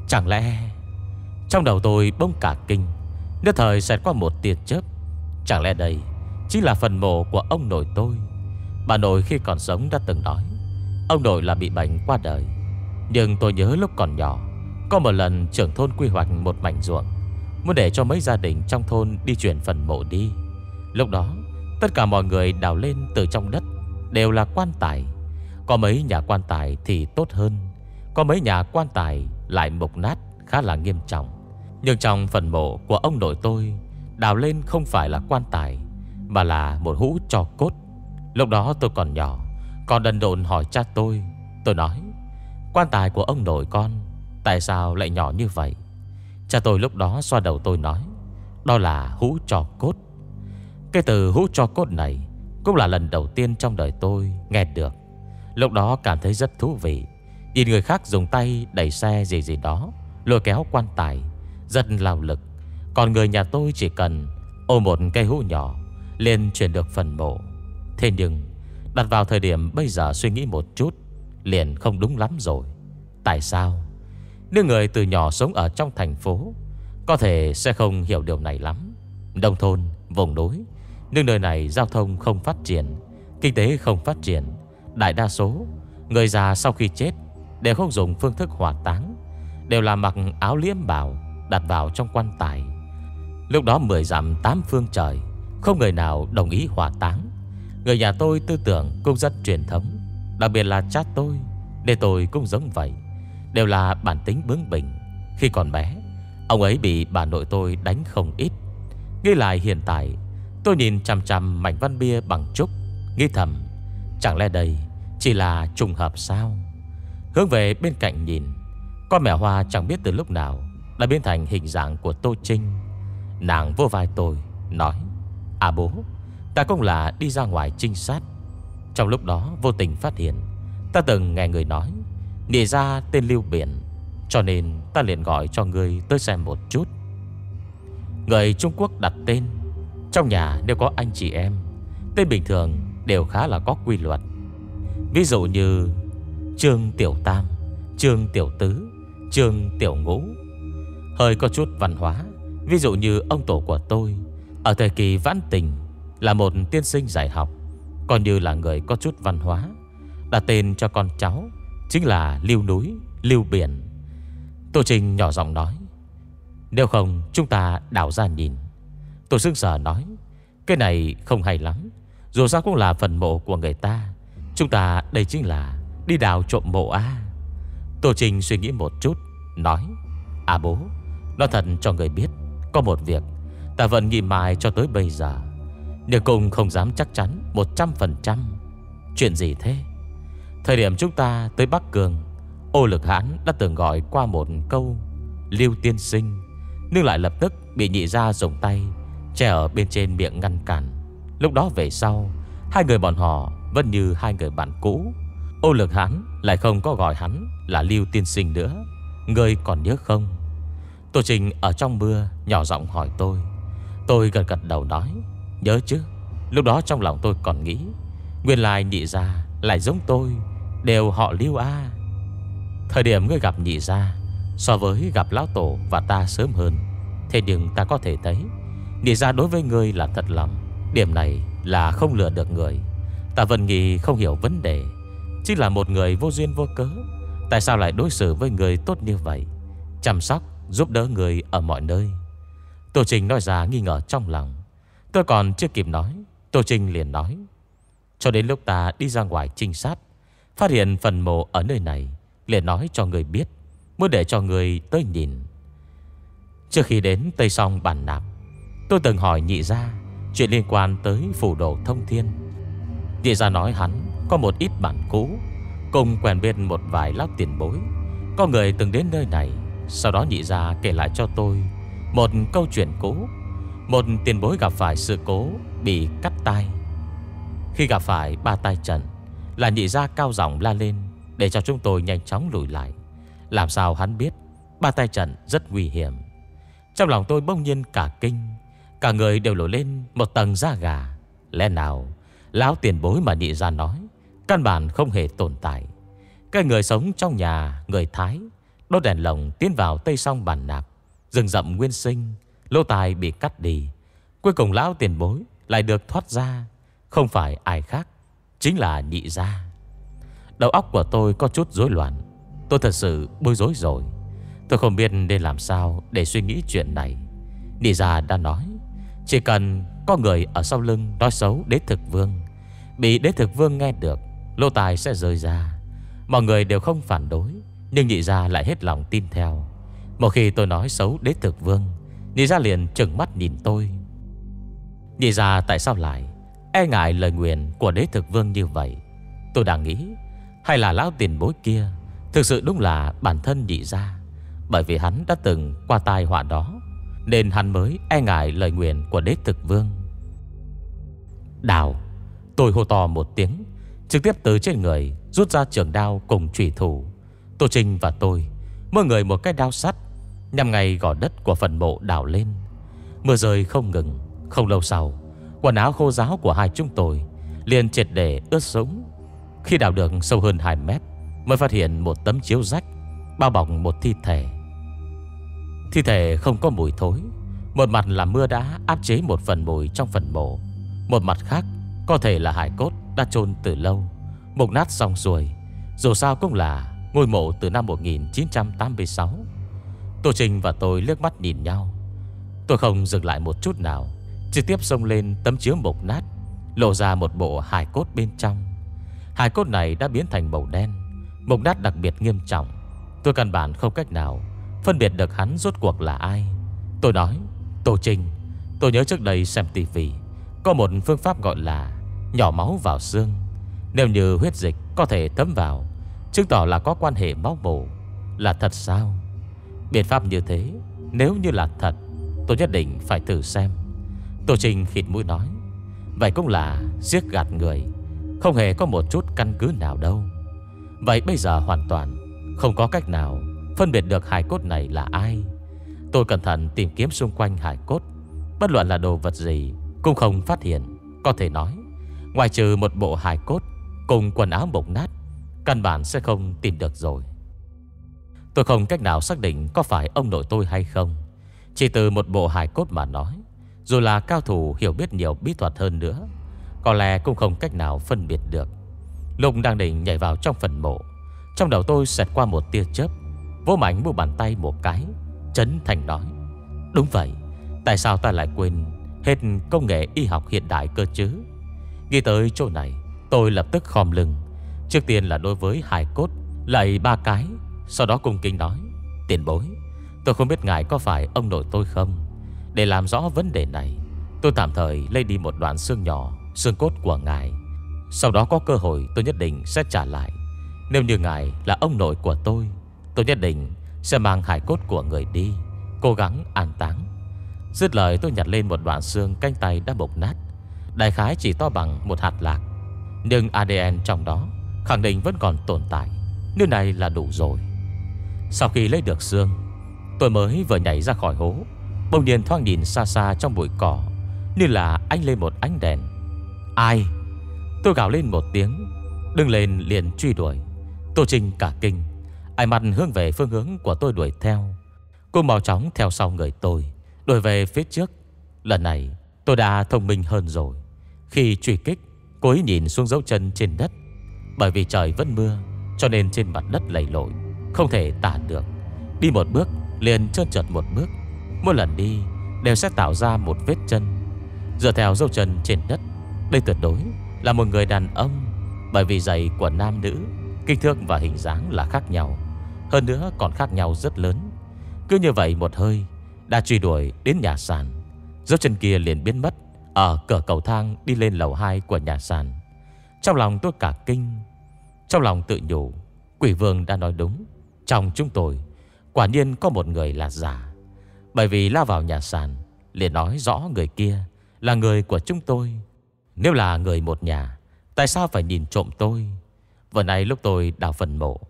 Chẳng lẽ... Trong đầu tôi bỗng cả kinh, nhất thời xẹt qua một tia chớp. Chẳng lẽ đây chính là phần mộ của ông nội tôi? Bà nội khi còn sống đã từng nói ông nội là bị bệnh qua đời. Nhưng tôi nhớ lúc còn nhỏ, có một lần trưởng thôn quy hoạch một mảnh ruộng, muốn để cho mấy gia đình trong thôn đi chuyển phần mộ đi. Lúc đó tất cả mọi người đào lên từ trong đất đều là quan tài. Có mấy nhà quan tài thì tốt hơn, có mấy nhà quan tài lại mục nát khá là nghiêm trọng. Nhưng trong phần mộ của ông nội tôi, đào lên không phải là quan tài, mà là một hũ tro cốt. Lúc đó tôi còn nhỏ, còn đần độn hỏi cha tôi. Tôi nói: quan tài của ông nội con tại sao lại nhỏ như vậy? Cha tôi lúc đó xoa đầu tôi nói: đó là hũ tro cốt. Cái từ hũ tro cốt này cũng là lần đầu tiên trong đời tôi nghe được. Lúc đó cảm thấy rất thú vị, nhìn người khác dùng tay đẩy xe gì gì đó lôi kéo quan tài, rất lao lực. Còn người nhà tôi chỉ cần ôm một cây hũ nhỏ liền chuyển được phần mộ. Thế nhưng đặt vào thời điểm bây giờ suy nghĩ một chút liền không đúng lắm rồi. Tại sao? Nếu người từ nhỏ sống ở trong thành phố có thể sẽ không hiểu điều này lắm. Nông thôn, vùng núi, nhưng nơi này giao thông không phát triển, kinh tế không phát triển, đại đa số người già sau khi chết đều không dùng phương thức hỏa táng, đều là mặc áo liễm bào đặt vào trong quan tài. Lúc đó 10 dặm 8 phương trời không người nào đồng ý hỏa táng. Người nhà tôi tư tưởng cũng rất truyền thống, đặc biệt là cha tôi, để tôi cũng giống vậy, đều là bản tính bướng bỉnh. Khi còn bé, ông ấy bị bà nội tôi đánh không ít. Nghĩ lại hiện tại, tôi nhìn chằm chằm mảnh văn bia bằng trúc, nghĩ thầm: chẳng lẽ đây chỉ là trùng hợp sao? Hướng về bên cạnh nhìn, con mèo hoa chẳng biết từ lúc nào đã biến thành hình dạng của Tô Trinh. Nàng vô vai tôi nói: à bố, ta cũng là đi ra ngoài trinh sát. Trong lúc đó vô tình phát hiện ta từng nghe người nói nể ra tên Lưu Biển, cho nên ta liền gọi cho người tới xem một chút. Người Trung Quốc đặt tên. Trong nhà đều có anh chị em, tên bình thường đều khá là có quy luật. Ví dụ như Trương Tiểu Tam, Trương Tiểu Tứ, Trương Tiểu Ngũ. Hơi có chút văn hóa, ví dụ như ông tổ của tôi ở thời kỳ vãn tình là một tiên sinh dạy học, còn như là người có chút văn hóa, đặt tên cho con cháu chính là Lưu Núi, Lưu Biển. Tô Trinh nhỏ giọng nói: nếu không chúng ta đào ra nhìn. Tôi sững sờ nói: cái này không hay lắm, dù sao cũng là phần mộ của người ta, chúng ta đây chính là đi đào trộm mộ à? Tô Trinh suy nghĩ một chút nói: à bố, nói thật cho người biết, có một việc ta vẫn nghĩ mãi cho tới bây giờ, nhưng cũng không dám chắc chắn 100%. Chuyện gì thế? Thời điểm chúng ta tới Bắc Cường, Ô Lực Hãn đã từng gọi qua một câu Lưu tiên sinh, nhưng lại lập tức bị nhị ra dùng tay che ở bên trên miệng ngăn cản. Lúc đó về sau, hai người bọn họ vẫn như hai người bạn cũ. Ô Lực Hãn lại không có gọi hắn là Lưu tiên sinh nữa. Ngươi còn nhớ không? Tô Trinh ở trong mưa nhỏ giọng hỏi tôi. Tôi gật gật đầu nói: Nhớ chứ. Lúc đó trong lòng tôi còn nghĩ, nguyên lai nhị gia lại giống tôi, đều họ Lưu a. Thời điểm ngươi gặp nhị gia so với gặp lão tổ và ta sớm hơn, thế nhưng ta có thể thấy nhị gia đối với ngươi là thật lòng, điểm này là không lừa được người. Ta vẫn nghĩ không hiểu vấn đề, chỉ là một người vô duyên vô cớ, tại sao lại đối xử với người tốt như vậy, chăm sóc, giúp đỡ người ở mọi nơi. Tô Trinh nói ra nghi ngờ trong lòng. Tôi còn chưa kịp nói, Tô Trinh liền nói: Cho đến lúc ta đi ra ngoài trinh sát, phát hiện phần mộ ở nơi này, liền nói cho người biết, muốn để cho người tới nhìn. Trước khi đến Tây Song Bản Nạp, tôi từng hỏi nhị gia chuyện liên quan tới phù đồ thông thiên. Nhị gia nói hắn có một ít bản cũ, cùng quen biết một vài lão tiền bối, có người từng đến nơi này. Sau đó nhị gia kể lại cho tôi một câu chuyện cũ. Một tiền bối gặp phải sự cố bị cắt tai. Khi gặp phải ba tai trận, là nhị gia cao giọng la lên để cho chúng tôi nhanh chóng lùi lại. Làm sao hắn biết ba tai trận rất nguy hiểm? Trong lòng tôi bỗng nhiên cả kinh, cả người đều nổi lên một tầng da gà. Lẽ nào lão tiền bối mà nhị gia nói căn bản không hề tồn tại? Cái người sống trong nhà người Thái, đốt đèn lồng tiến vào Tây Song Bản Nạp, rừng rậm nguyên sinh, lỗ tai bị cắt đi, cuối cùng lão tiền bối lại được thoát ra, không phải ai khác, chính là nhị gia. Đầu óc của tôi có chút rối loạn, tôi thật sự bối rối rồi. Tôi không biết nên làm sao để suy nghĩ chuyện này. Nhị gia đã nói, chỉ cần có người ở sau lưng nói xấu Đế Thực Vương, bị Đế Thực Vương nghe được, lỗ tai sẽ rơi ra. Mọi người đều không phản đối, nhưng nhị gia lại hết lòng tin theo. Một khi tôi nói xấu Đế Thực Vương, nhị gia liền trừng mắt nhìn tôi. Nhị gia tại sao lại e ngại lời nguyền của Đế Thực Vương như vậy? Tôi đang nghĩ, hay là lão tiền bối kia thực sự đúng là bản thân nhị gia, bởi vì hắn đã từng qua tai họa đó, nên hắn mới e ngại lời nguyền của Đế Thực Vương. Đào! Tôi hô to một tiếng, trực tiếp từ trên người rút ra trường đao cùng chủy thủ. Tô Trinh và tôi mỗi người một cái đao sắt, nhằm ngay gò đất của phần mộ đào lên. Mưa rơi không ngừng. Không lâu sau, quần áo khô ráo của hai chúng tôi liền triệt để ướt sũng. Khi đào được sâu hơn 2 mét, mới phát hiện một tấm chiếu rách bao bọc một thi thể. Thi thể không có mùi thối, một mặt là mưa đã áp chế một phần mùi trong phần mộ, một mặt khác có thể là hải cốt đã chôn từ lâu, mục nát xong rồi. Dù sao cũng là ngôi mộ từ năm 1986. Tô Trinh và tôi liếc mắt nhìn nhau. Tôi không dừng lại một chút nào, trực tiếp xông lên tấm chiếu mục nát, lộ ra một bộ hài cốt bên trong. Hài cốt này đã biến thành màu đen, mục nát đặc biệt nghiêm trọng. Tôi căn bản không cách nào phân biệt được hắn rốt cuộc là ai. Tôi nói: Tô Trinh, tôi nhớ trước đây xem tivi có một phương pháp gọi là nhỏ máu vào xương. Nếu như huyết dịch có thể thấm vào, chứng tỏ là có quan hệ máu mủ. Là thật sao? Biện pháp như thế, nếu như là thật, tôi nhất định phải thử xem. Tô Trinh khịt mũi nói: Vậy cũng là giết gạt người, không hề có một chút căn cứ nào đâu. Vậy bây giờ hoàn toàn không có cách nào phân biệt được hài cốt này là ai. Tôi cẩn thận tìm kiếm xung quanh hài cốt, bất luận là đồ vật gì cũng không phát hiện. Có thể nói, ngoài trừ một bộ hài cốt cùng quần áo mục nát, căn bản sẽ không tìm được rồi. Tôi không cách nào xác định có phải ông nội tôi hay không, chỉ từ một bộ hài cốt mà nói, dù là cao thủ hiểu biết nhiều bí thuật hơn nữa, có lẽ cũng không cách nào phân biệt được. Lúc đang định nhảy vào trong phần mộ, trong đầu tôi xẹt qua một tia chớp, vỗ mạnh mu bàn tay một cái, chấn thành nói: Đúng vậy, tại sao ta lại quên hết công nghệ y học hiện đại cơ chứ? Nghĩ tới chỗ này, tôi lập tức khom lưng. Trước tiên là đối với hài cốt lạy 3 cái, sau đó cung kính nói: Tiền bối, tôi không biết ngài có phải ông nội tôi không. Để làm rõ vấn đề này, tôi tạm thời lấy đi một đoạn xương nhỏ, xương cốt của ngài. Sau đó có cơ hội tôi nhất định sẽ trả lại. Nếu như ngài là ông nội của tôi nhất định sẽ mang hài cốt của người đi, cố gắng an táng. Dứt lời, tôi nhặt lên một đoạn xương cánh tay đã mục nát, đại khái chỉ to bằng một hạt lạc, nhưng ADN trong đó khẳng định vẫn còn tồn tại. Nơi này là đủ rồi. Sau khi lấy được xương, tôi mới vừa nhảy ra khỏi hố, Bỗng nhiên thoáng nhìn xa xa trong bụi cỏ, như là ánh lên một ánh đèn. Ai? Tôi gào lên một tiếng, đứng lên liền truy đuổi. Tô Trinh cả kinh, ánh mắt hướng về phương hướng của tôi đuổi theo. Cô mau chóng theo sau người tôi, đuổi về phía trước. Lần này tôi đã thông minh hơn rồi. Khi truy kích, cô ấy nhìn xuống dấu chân trên đất. Bởi vì trời vẫn mưa, cho nên trên mặt đất lầy lội, không thể tả được. Đi một bước liền trơn trượt một bước, mỗi lần đi đều sẽ tạo ra một vết chân. Dựa theo dấu chân trên đất, đây tuyệt đối là một người đàn ông. Bởi vì giày của nam nữ, kích thước và hình dáng là khác nhau, hơn nữa còn khác nhau rất lớn. Cứ như vậy một hơi đã truy đuổi đến nhà sàn. Dấu chân kia liền biến mất ở cửa cầu thang đi lên lầu 2 của nhà sàn. Trong lòng tôi cả kinh, trong lòng tự nhủ, quỷ vương đã nói đúng, trong chúng tôi quả nhiên có một người là giả. Bởi vì lao vào nhà sàn liền nói rõ người kia là người của chúng tôi. Nếu là người một nhà, tại sao phải nhìn trộm tôi? Vừa nay lúc tôi đào phần mộ,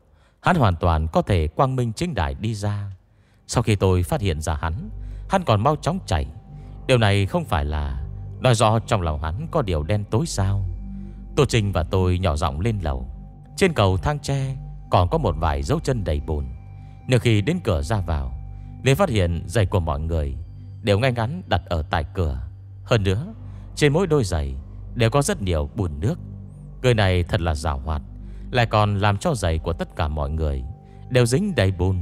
hắn hoàn toàn có thể quang minh chính đại đi ra. Sau khi tôi phát hiện ra hắn, hắn còn mau chóng chạy. Điều này không phải là nói rõ trong lòng hắn có điều đen tối sao? Tô Trinh và tôi nhỏ giọng lên lầu. Trên cầu thang tre còn có một vài dấu chân đầy bùn. Nếu khi đến cửa ra vào, nên phát hiện giày của mọi người đều ngay ngắn đặt ở tại cửa. Hơn nữa, trên mỗi đôi giày đều có rất nhiều bùn nước. Người này thật là giàu hoạt, lại còn làm cho giày của tất cả mọi người đều dính đầy bùn.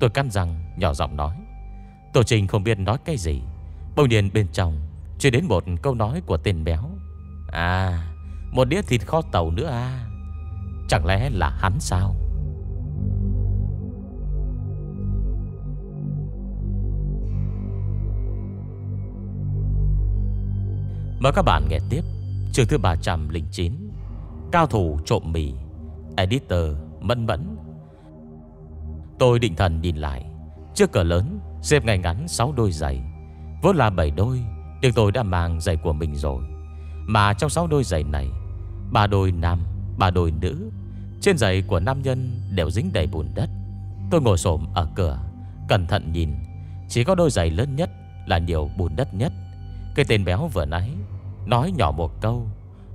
Tôi cắn răng nhỏ giọng nói. Tô Trinh không biết nói cái gì. Bỗng nhiên bên trong truyền đến một câu nói của tên béo. À, một đĩa thịt kho tàu nữa à? Chẳng lẽ là hắn sao? Mời các bạn nghe tiếp chương thứ 309, Cao thủ trộm mì. Editor Mẫn Mẫn. Tôi định thần nhìn lại, trước cửa lớn xếp ngay ngắn 6 đôi giày. Vốn là 7 đôi, nhưng tôi đã mang giày của mình rồi. Mà trong 6 đôi giày này, 3 đôi nam, 3 đôi nữ. Trên giày của nam nhân đều dính đầy bùn đất. Tôi ngồi xổm ở cửa, cẩn thận nhìn, chỉ có đôi giày lớn nhất là nhiều bùn đất nhất. Cái tên béo vừa nãy nói nhỏ một câu,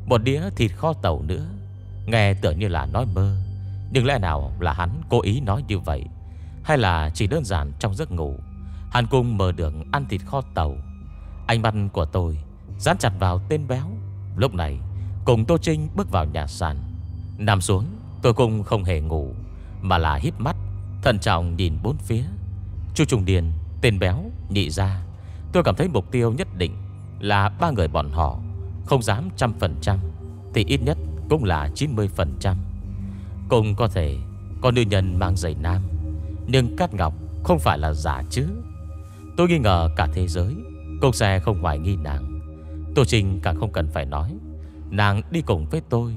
một đĩa thịt kho tàu nữa, nghe tưởng như là nói mơ. Nhưng lẽ nào là hắn cố ý nói như vậy, hay là chỉ đơn giản trong giấc ngủ hắn cùng mơ được ăn thịt kho tàu? Ánh mắt của tôi dán chặt vào tên béo. Lúc này cùng Tô Trinh bước vào nhà sàn. Nằm xuống, tôi cũng không hề ngủ, mà là híp mắt thận trọng nhìn bốn phía. Chu Trùng Điền, tên béo, nhị gia. Tôi cảm thấy mục tiêu nhất định là ba người bọn họ. Không dám 100% thì ít nhất cũng là 90%. Cũng có thể có nữ nhân mang giày nam, nhưng Cát Ngọc không phải là giả chứ? Tôi nghi ngờ cả thế giới cũng sẽ không hoài nghi nàng. Tô Trinh càng không cần phải nói, nàng đi cùng với tôi.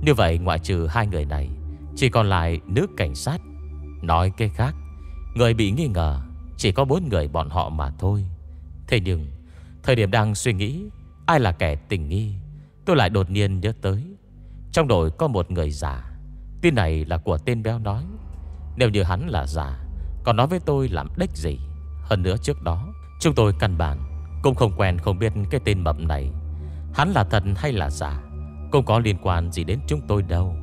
Như vậy ngoại trừ hai người này, chỉ còn lại nữ cảnh sát. Nói cái khác, người bị nghi ngờ chỉ có bốn người bọn họ mà thôi. Thế nhưng thời điểm đang suy nghĩ ai là kẻ tình nghi, tôi lại đột nhiên nhớ tới trong đội có một người giả. Tin này là của tên béo nói. Nếu như hắn là giả, còn nói với tôi làm đếch gì? Hơn nữa trước đó chúng tôi căn bản cũng không quen không biết cái tên mập này. Hắn là thật hay là giả cũng có liên quan gì đến chúng tôi đâu.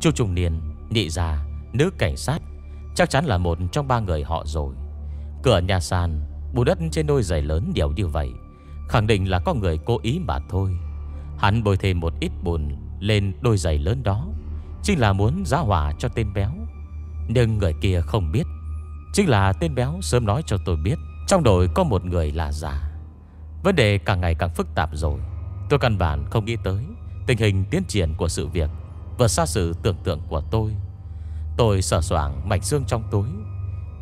Chu Trùng Điền, nhị gia, nữ cảnh sát chắc chắn là một trong ba người họ rồi. Cửa nhà sàn bùn đất trên đôi giày lớn đều như vậy, khẳng định là có người cố ý mà thôi. Hắn bôi thêm một ít bùn lên đôi giày lớn đó, chính là muốn giá hỏa cho tên béo. Nhưng người kia không biết, chính là tên béo sớm nói cho tôi biết trong đội có một người là giả. Vấn đề càng ngày càng phức tạp rồi. Tôi căn bản không nghĩ tới tình hình tiến triển của sự việc vượt xa sự tưởng tượng của tôi. Tôi sờ soạng mạch xương trong túi,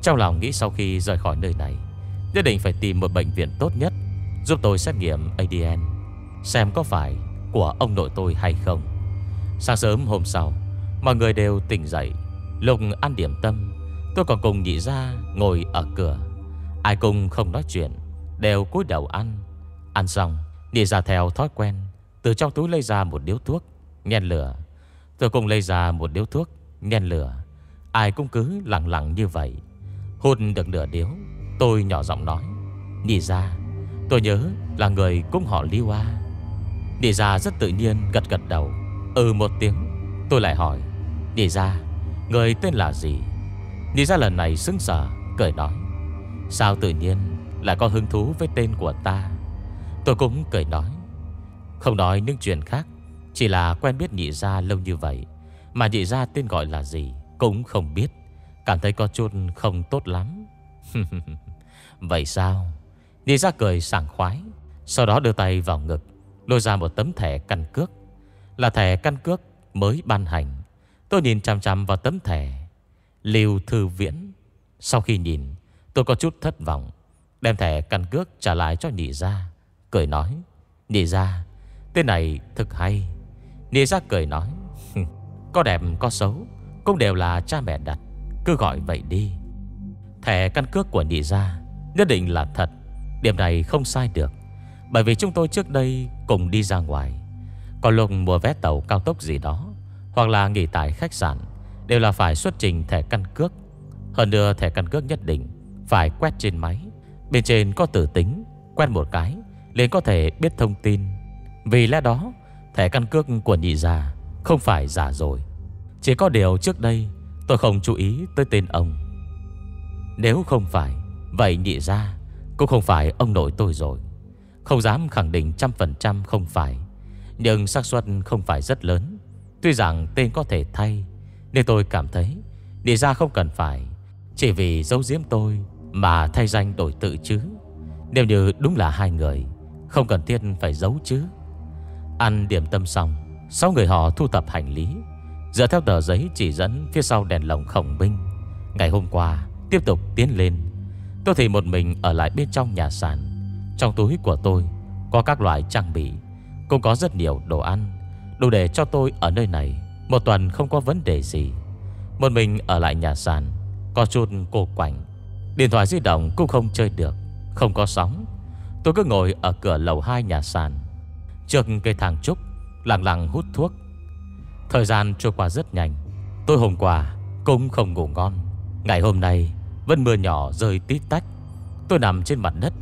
trong lòng nghĩ sau khi rời khỏi nơi này nhất định phải tìm một bệnh viện tốt nhất giúp tôi xét nghiệm ADN, xem có phải của ông nội tôi hay không. Sáng sớm hôm sau, mọi người đều tỉnh dậy. Lúc ăn điểm tâm, tôi còn cùng nhị gia ngồi ở cửa, ai cũng không nói chuyện, đều cúi đầu ăn. Ăn xong, nhị gia theo thói quen từ trong túi lấy ra một điếu thuốc nhen lửa. Tôi cũng lấy ra một điếu thuốc nhen lửa. Ai cũng cứ lặng lặng như vậy hút được nửa điếu. Tôi nhỏ giọng nói, Nhi gia, tôi nhớ là người cũng họ Lưu à? Nhi gia rất tự nhiên gật gật đầu. Ừ một tiếng. Tôi lại hỏi, Nhi gia, người tên là gì? Nhi gia lần này sững sờ, cười nói, sao tự nhiên lại có hứng thú với tên của ta? Tôi cũng cười nói, không nói những chuyện khác, chỉ là quen biết Nhị gia lâu như vậy mà Nhị gia tên gọi là gì cũng không biết, cảm thấy có chút không tốt lắm. Vậy sao? Nhị gia cười sảng khoái, sau đó đưa tay vào ngực, lôi ra một tấm thẻ căn cước. Là thẻ căn cước mới ban hành. Tôi nhìn chằm chằm vào tấm thẻ Lưu Thư Viễn. Sau khi nhìn, tôi có chút thất vọng, đem thẻ căn cước trả lại cho Nhị gia, cười nói, Nhị gia, tên này thực hay. Nhị gia cười nói, có đẹp có xấu cũng đều là cha mẹ đặt, cứ gọi vậy đi. Thẻ căn cước của Nhị gia nhất định là thật, điểm này không sai được. Bởi vì chúng tôi trước đây cùng đi ra ngoài, còn lúc mua vé tàu cao tốc gì đó, hoặc là nghỉ tại khách sạn, đều là phải xuất trình thẻ căn cước. Hơn nữa thẻ căn cước nhất định phải quét trên máy, bên trên có tử tính, quét một cái liền có thể biết thông tin. Vì lẽ đó thẻ căn cước của Nhị gia không phải giả rồi. Chỉ có điều trước đây tôi không chú ý tới tên ông. Nếu không phải vậy, Nhị gia cũng không phải ông nội tôi rồi. Không dám khẳng định 100% không phải, nhưng xác suất không phải rất lớn. Tuy rằng tên có thể thay, nên tôi cảm thấy Nhị gia không cần phải chỉ vì giấu giếm tôi mà thay danh đổi tự chứ. Nếu như đúng là hai người, không cần thiết phải giấu chứ. Ăn điểm tâm xong, 6 người họ thu thập hành lý, dựa theo tờ giấy chỉ dẫn phía sau đèn lồng khổng minh ngày hôm qua tiếp tục tiến lên. Tôi thì một mình ở lại bên trong nhà sàn. Trong túi của tôi có các loại trang bị, cũng có rất nhiều đồ ăn, đủ để cho tôi ở nơi này một tuần không có vấn đề gì. Một mình ở lại nhà sàn có chút cô quạnh, điện thoại di động cũng không chơi được, không có sóng. Tôi cứ ngồi ở cửa lầu 2 nhà sàn, trước cây thang trúc, lặng lặng hút thuốc. Thời gian trôi qua rất nhanh. Tôi hôm qua cũng không ngủ ngon, ngày hôm nay vẫn mưa nhỏ rơi tít tách. Tôi nằm trên mặt đất,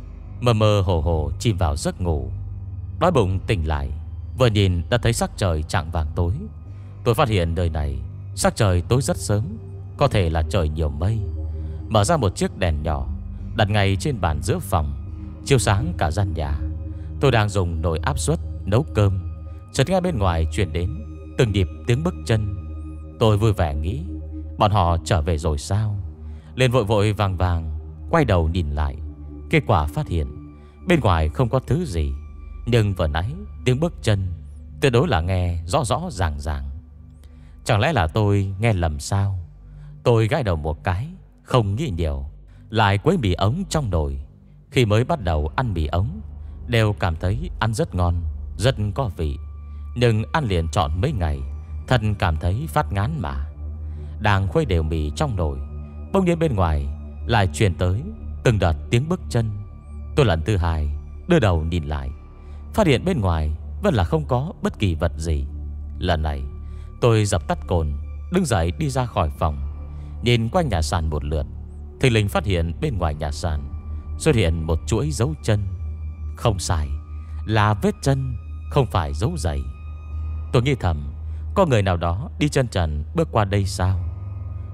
mơ mơ hồ hồ chìm vào giấc ngủ. Đói bụng tỉnh lại, vừa nhìn đã thấy sắc trời chạng vàng tối. Tôi phát hiện nơi này sắc trời tối rất sớm, có thể là trời nhiều mây. Mở ra một chiếc đèn nhỏ đặt ngay trên bàn giữa phòng, chiếu sáng cả gian nhà. Tôi đang dùng nồi áp suất nấu cơm, chợt nghe bên ngoài truyền đến từng nhịp tiếng bước chân. Tôi vui vẻ nghĩ, bọn họ trở về rồi sao? Liền vội vàng quay đầu nhìn lại, kết quả phát hiện bên ngoài không có thứ gì, nhưng vừa nãy tiếng bước chân tuyệt đối là nghe rõ rõ ràng ràng. Chẳng lẽ là tôi nghe lầm sao? Tôi gãi đầu một cái, không nghĩ nhiều, lại quấy mì ống trong nồi. Khi mới bắt đầu ăn mì ống, đều cảm thấy ăn rất ngon, rất có vị, nhưng ăn liền trọn mấy ngày, thật cảm thấy phát ngán mà. Đang khuấy đều mì trong nồi, bỗng nhiên bên ngoài lại truyền tới từng đợt tiếng bước chân. Tôi lần thứ hai đưa đầu nhìn lại, phát hiện bên ngoài vẫn là không có bất kỳ vật gì. Lần này tôi dập tắt cồn, đứng dậy đi ra khỏi phòng, nhìn quanh nhà sàn một lượt, thình lình phát hiện bên ngoài nhà sàn xuất hiện một chuỗi dấu chân. Không sai, là vết chân, không phải dấu giày. Tôi nghĩ thầm, có người nào đó đi chân trần bước qua đây sao?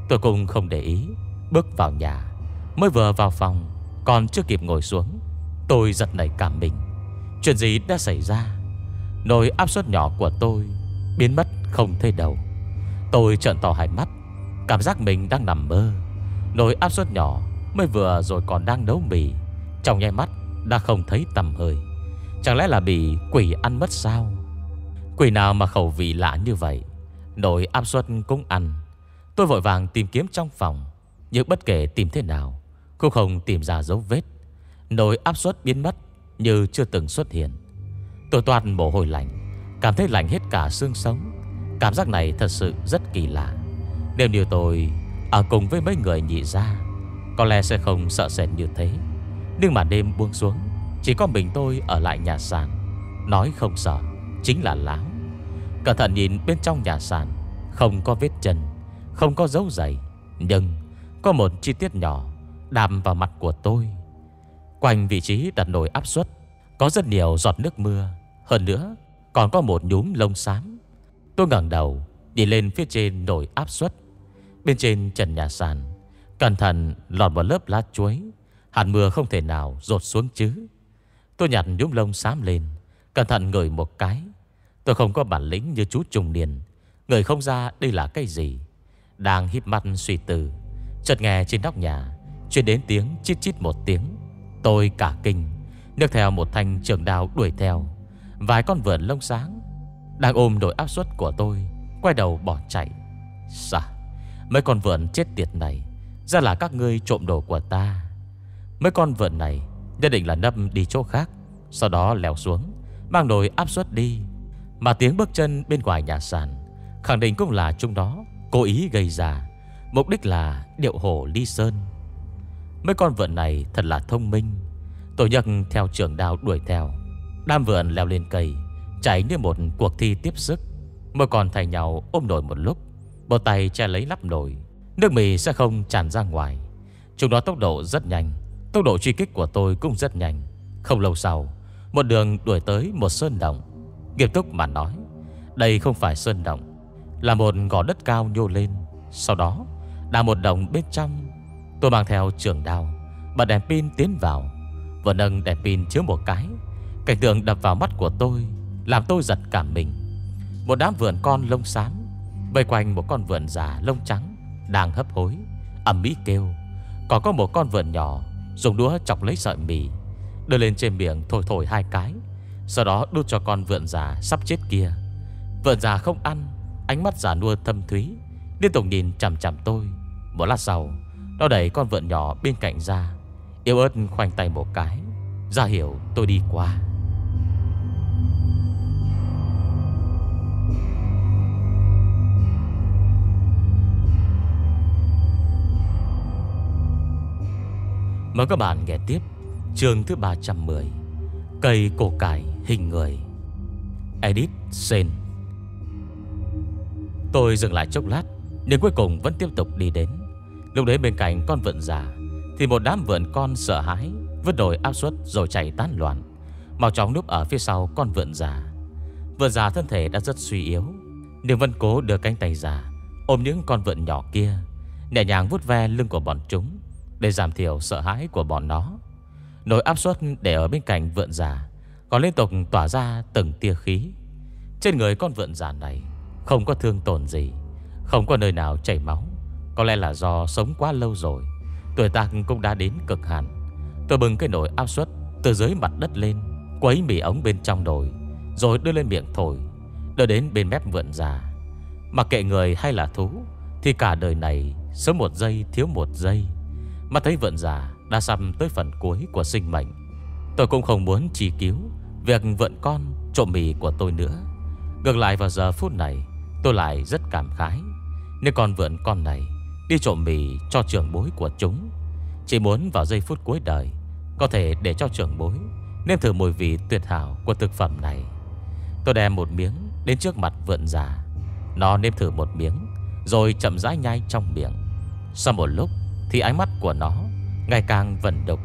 Tôi cũng không để ý, bước vào nhà. Mới vừa vào phòng, còn chưa kịp ngồi xuống, tôi giật nảy cả mình. Chuyện gì đã xảy ra? Nồi áp suất nhỏ của tôi biến mất không thấy đâu. Tôi trợn to hai mắt, cảm giác mình đang nằm mơ. Nồi áp suất nhỏ mới vừa rồi còn đang nấu mì, trong nháy mắt đã không thấy tầm hơi. Chẳng lẽ là bị quỷ ăn mất sao? Quỷ nào mà khẩu vị lạ như vậy, nồi áp suất cũng ăn. Tôi vội vàng tìm kiếm trong phòng, nhưng bất kể tìm thế nào cũng không tìm ra dấu vết. Nồi áp suất biến mất như chưa từng xuất hiện. Tôi toàn mồ hôi lạnh, cảm thấy lạnh hết cả xương sống. Cảm giác này thật sự rất kỳ lạ. Nếu như tôi ở cùng với mấy người Nhị gia, có lẽ sẽ không sợ sệt như thế. Nhưng mà đêm buông xuống, chỉ có mình tôi ở lại nhà sàn, nói không sợ chính là láo. Cẩn thận nhìn bên trong nhà sàn, không có vết chân, không có dấu giày, nhưng có một chi tiết nhỏ đàm vào mặt của tôi. Quanh vị trí đặt nồi áp suất có rất nhiều giọt nước mưa, hơn nữa còn có một nhúm lông xám. Tôi ngẩng đầu nhìn lên phía trên nồi áp suất. Bên trên trần nhà sàn cẩn thận lọt vào lớp lá chuối. Hạt mưa không thể nào rột xuống chứ. Tôi nhặt nhúm lông xám lên, cẩn thận ngửi một cái. Tôi không có bản lĩnh như chú Trùng Điền, ngửi không ra đây là cái gì. Đang híp mắt suy tư, chợt nghe trên nóc nhà truyền đến tiếng chít chít một tiếng. Tôi cả kinh, nhấc theo một thanh trường đao đuổi theo. Vài con vượn lông sáng đang ôm nồi áp suất của tôi quay đầu bỏ chạy. Sa, mấy con vượn chết tiệt này, ra là các ngươi trộm đồ của ta. Mấy con vượn này nhất định là nấp đi chỗ khác, sau đó leo xuống mang nồi áp suất đi. Mà tiếng bước chân bên ngoài nhà sàn khẳng định cũng là chúng nó cố ý gây ra, mục đích là điệu hổ ly sơn. Mấy con vượn này thật là thông minh. Tôi nhấc theo trường đao đuổi theo. Đám vượn leo lên cây, chạy như một cuộc thi tiếp sức. Mỗi con thay nhau ôm nồi một lúc, một tay che lấy lắp nồi, nước mì sẽ không tràn ra ngoài. Chúng nó tốc độ rất nhanh, tốc độ truy kích của tôi cũng rất nhanh. Không lâu sau, một đường đuổi tới một sơn động. Nghiêm túc mà nói, đây không phải sơn động, là một gò đất cao nhô lên, sau đó là một đồng bên trong. Tôi mang theo trường đao, bật đèn pin tiến vào. Vừa nâng đèn pin chiếu một cái, cảnh tượng đập vào mắt của tôi làm tôi giật cả mình. Một đám vượn con lông xám vây quanh một con vượn già lông trắng đang hấp hối ầm ĩ kêu. Còn có một con vượn nhỏ dùng đũa chọc lấy sợi mì, đưa lên trên miệng thổi thổi hai cái, sau đó đút cho con vượn già sắp chết kia. Vượn già không ăn, ánh mắt già nua thâm thúy liên tục nhìn chằm chằm tôi. Một lát sau, nó đẩy con vượn nhỏ bên cạnh ra, yếu ớt khoanh tay một cái, ra hiểu tôi đi qua. Mời các bạn nghe tiếp chương thứ 310, cây cổ cải hình người. Edit Sen. Tôi dừng lại chốc lát, nhưng cuối cùng vẫn tiếp tục đi đến. Lúc đấy bên cạnh con vượn già thì một đám vượn con sợ hãi vứt nồi áp suất rồi chạy tán loạn, mau chóng núp ở phía sau con vượn già. Vượn già thân thể đã rất suy yếu, nhưng vẫn cố đưa cánh tay già ôm những con vượn nhỏ kia, nhẹ nhàng vuốt ve lưng của bọn chúng để giảm thiểu sợ hãi của bọn nó. Nồi áp suất để ở bên cạnh vượn già còn liên tục tỏa ra từng tia khí. Trên người con vượn già này không có thương tổn gì, không có nơi nào chảy máu. Có lẽ là do sống quá lâu rồi, tuổi tác cũng đã đến cực hạn. Tôi bưng cái nồi áp suất từ dưới mặt đất lên, quấy mì ống bên trong nồi, rồi đưa lên miệng thổi, đưa đến bên mép vượn già. Mặc kệ người hay là thú, thì cả đời này sớm một giây thiếu một giây. Mà thấy vượn già đã sắp tới phần cuối của sinh mệnh, tôi cũng không muốn chỉ cứu việc vượn con trộm mì của tôi nữa. Ngược lại vào giờ phút này, tôi lại rất cảm khái, nên con vượn con này đi trộm mì cho trưởng bối của chúng, chỉ muốn vào giây phút cuối đời có thể để cho trưởng bối nếm thử mùi vị tuyệt hảo của thực phẩm này. Tôi đem một miếng đến trước mặt vượn già. Nó nếm thử một miếng rồi chậm rãi nhai trong miệng. Sau một lúc thì ánh mắt của nó ngày càng vẩn đục,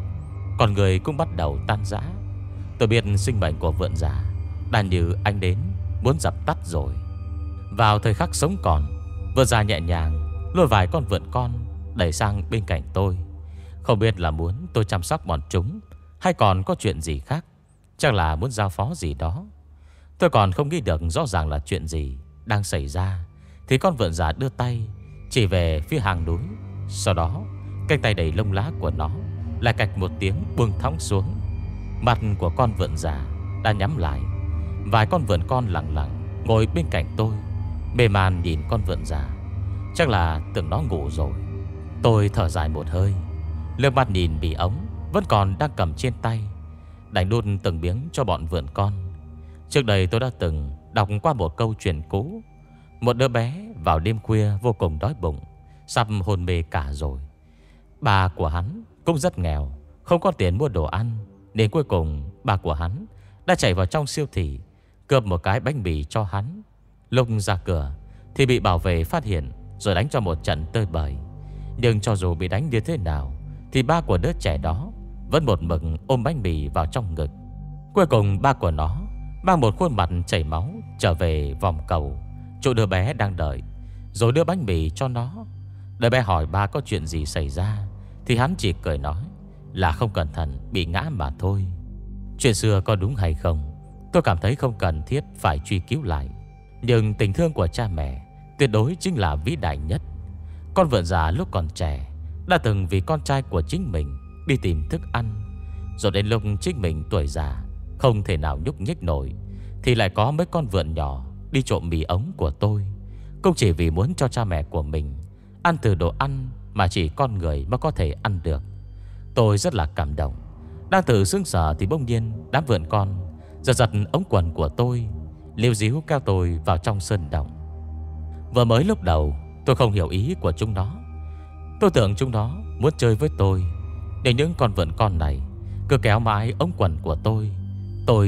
còn người cũng bắt đầu tan rã. Tôi biết sinh mệnh của vượn già đã như ánh đến muốn dập tắt rồi. Vào thời khắc sống còn, vượn già nhẹ nhàng lôi vài con vượn con đẩy sang bên cạnh tôi. Không biết là muốn tôi chăm sóc bọn chúng hay còn có chuyện gì khác, chắc là muốn giao phó gì đó. Tôi còn không nghĩ được rõ ràng là chuyện gì đang xảy ra, thì con vượn già đưa tay chỉ về phía hàng núi. Sau đó cánh tay đầy lông lá của nó lại cạch một tiếng buông thõng xuống. Mặt của con vượn già đã nhắm lại. Vài con vượn con lẳng lặng ngồi bên cạnh tôi, mê man nhìn con vượn già. Chắc là tưởng nó ngủ rồi. Tôi thở dài một hơi, liếc mắt nhìn bị ống vẫn còn đang cầm trên tay, đánh đút từng miếng cho bọn vượn con. Trước đây tôi đã từng đọc qua một câu chuyện cũ. Một đứa bé vào đêm khuya vô cùng đói bụng, sắp hôn mê cả rồi. Bà của hắn cũng rất nghèo, không có tiền mua đồ ăn, nên cuối cùng bà của hắn đã chạy vào trong siêu thị cướp một cái bánh mì cho hắn. Lúc ra cửa thì bị bảo vệ phát hiện rồi đánh cho một trận tơi bời. Nhưng cho dù bị đánh như thế nào thì ba của đứa trẻ đó vẫn một mực ôm bánh mì vào trong ngực. Cuối cùng ba của nó mang một khuôn mặt chảy máu trở về vòng cầu chỗ đứa bé đang đợi, rồi đưa bánh mì cho nó. Đứa bé hỏi ba có chuyện gì xảy ra thì hắn chỉ cười nói là không cẩn thận bị ngã mà thôi. Chuyện xưa có đúng hay không, tôi cảm thấy không cần thiết phải truy cứu lại. Nhưng tình thương của cha mẹ tuyệt đối chính là vĩ đại nhất. Con vượn già lúc còn trẻ đã từng vì con trai của chính mình đi tìm thức ăn, rồi đến lúc chính mình tuổi già không thể nào nhúc nhích nổi thì lại có mấy con vượn nhỏ đi trộm mì ống của tôi. Không chỉ vì muốn cho cha mẹ của mình ăn từ đồ ăn mà chỉ con người mới có thể ăn được. Tôi rất là cảm động, đang tự sững sờ thì bỗng nhiên đám vượn con giật giật ống quần của tôi, liêu díu kéo tôi vào trong sơn động. Vừa mới lúc đầu tôi không hiểu ý của chúng nó, tôi tưởng chúng nó muốn chơi với tôi. Để những con vượn con này cứ kéo mãi ống quần của tôi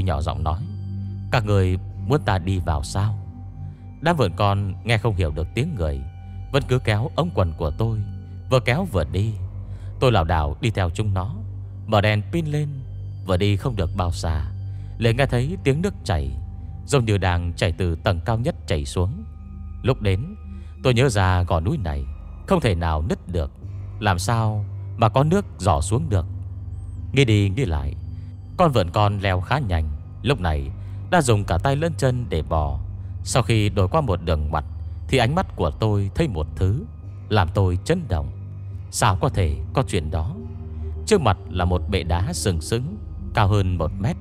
nhỏ giọng nói: các người muốn ta đi vào sao? Đám vượn con nghe không hiểu được tiếng người, vẫn cứ kéo ống quần của tôi, vừa kéo vừa đi. Tôi lảo đảo đi theo chúng nó, mở đèn pin lên. Vừa đi không được bao xa liền nghe thấy tiếng nước chảy, giống như đang chảy từ tầng cao nhất chảy xuống. Lúc đến tôi nhớ ra gò núi này không thể nào nứt được, làm sao mà có nước rò xuống được. Nghĩ đi nghĩ lại, con vượn con leo khá nhanh, lúc này đã dùng cả tay lẫn chân để bò. Sau khi đổi qua một đường ngoặt thì ánh mắt của tôi thấy một thứ làm tôi chấn động. Sao có thể có chuyện đó? Trước mặt là một bệ đá sừng sững cao hơn 1 mét.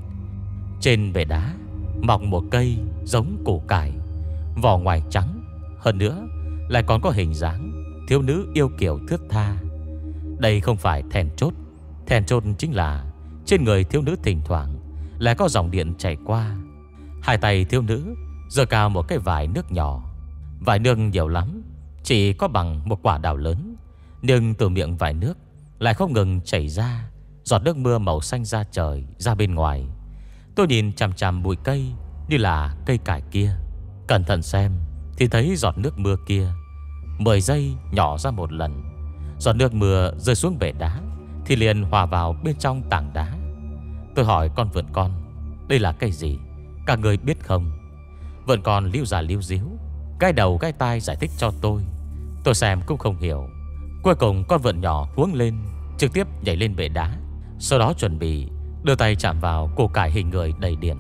Trên bệ đá mọc một cây giống củ cải, vỏ ngoài trắng, hơn nữa lại còn có hình dáng thiếu nữ yêu kiều thướt tha. Đây không phải then chốt, then chốt chính là trên người thiếu nữ thỉnh thoảng lại có dòng điện chảy qua. Hai tay thiếu nữ giơ cao một cái vải nước nhỏ, vải nước nhiều lắm, chỉ có bằng một quả đào lớn, nhưng từ miệng vải nước lại không ngừng chảy ra giọt nước mưa màu xanh ra trời ra bên ngoài. Tôi nhìn chằm chằm bụi cây như là cây cải kia, cẩn thận xem thì thấy giọt nước mưa kia 10 giây nhỏ ra một lần. Giọt nước mưa rơi xuống bể đá thì liền hòa vào bên trong tảng đá. Tôi hỏi con vượn con: đây là cây gì, các người biết không? Vượn con liêu già liêu díu, gãi đầu gãi tai giải thích cho tôi. Tôi xem cũng không hiểu. Cuối cùng con vượn nhỏ huống lên, trực tiếp nhảy lên bệ đá, sau đó chuẩn bị đưa tay chạm vào củ cải hình người đầy điện.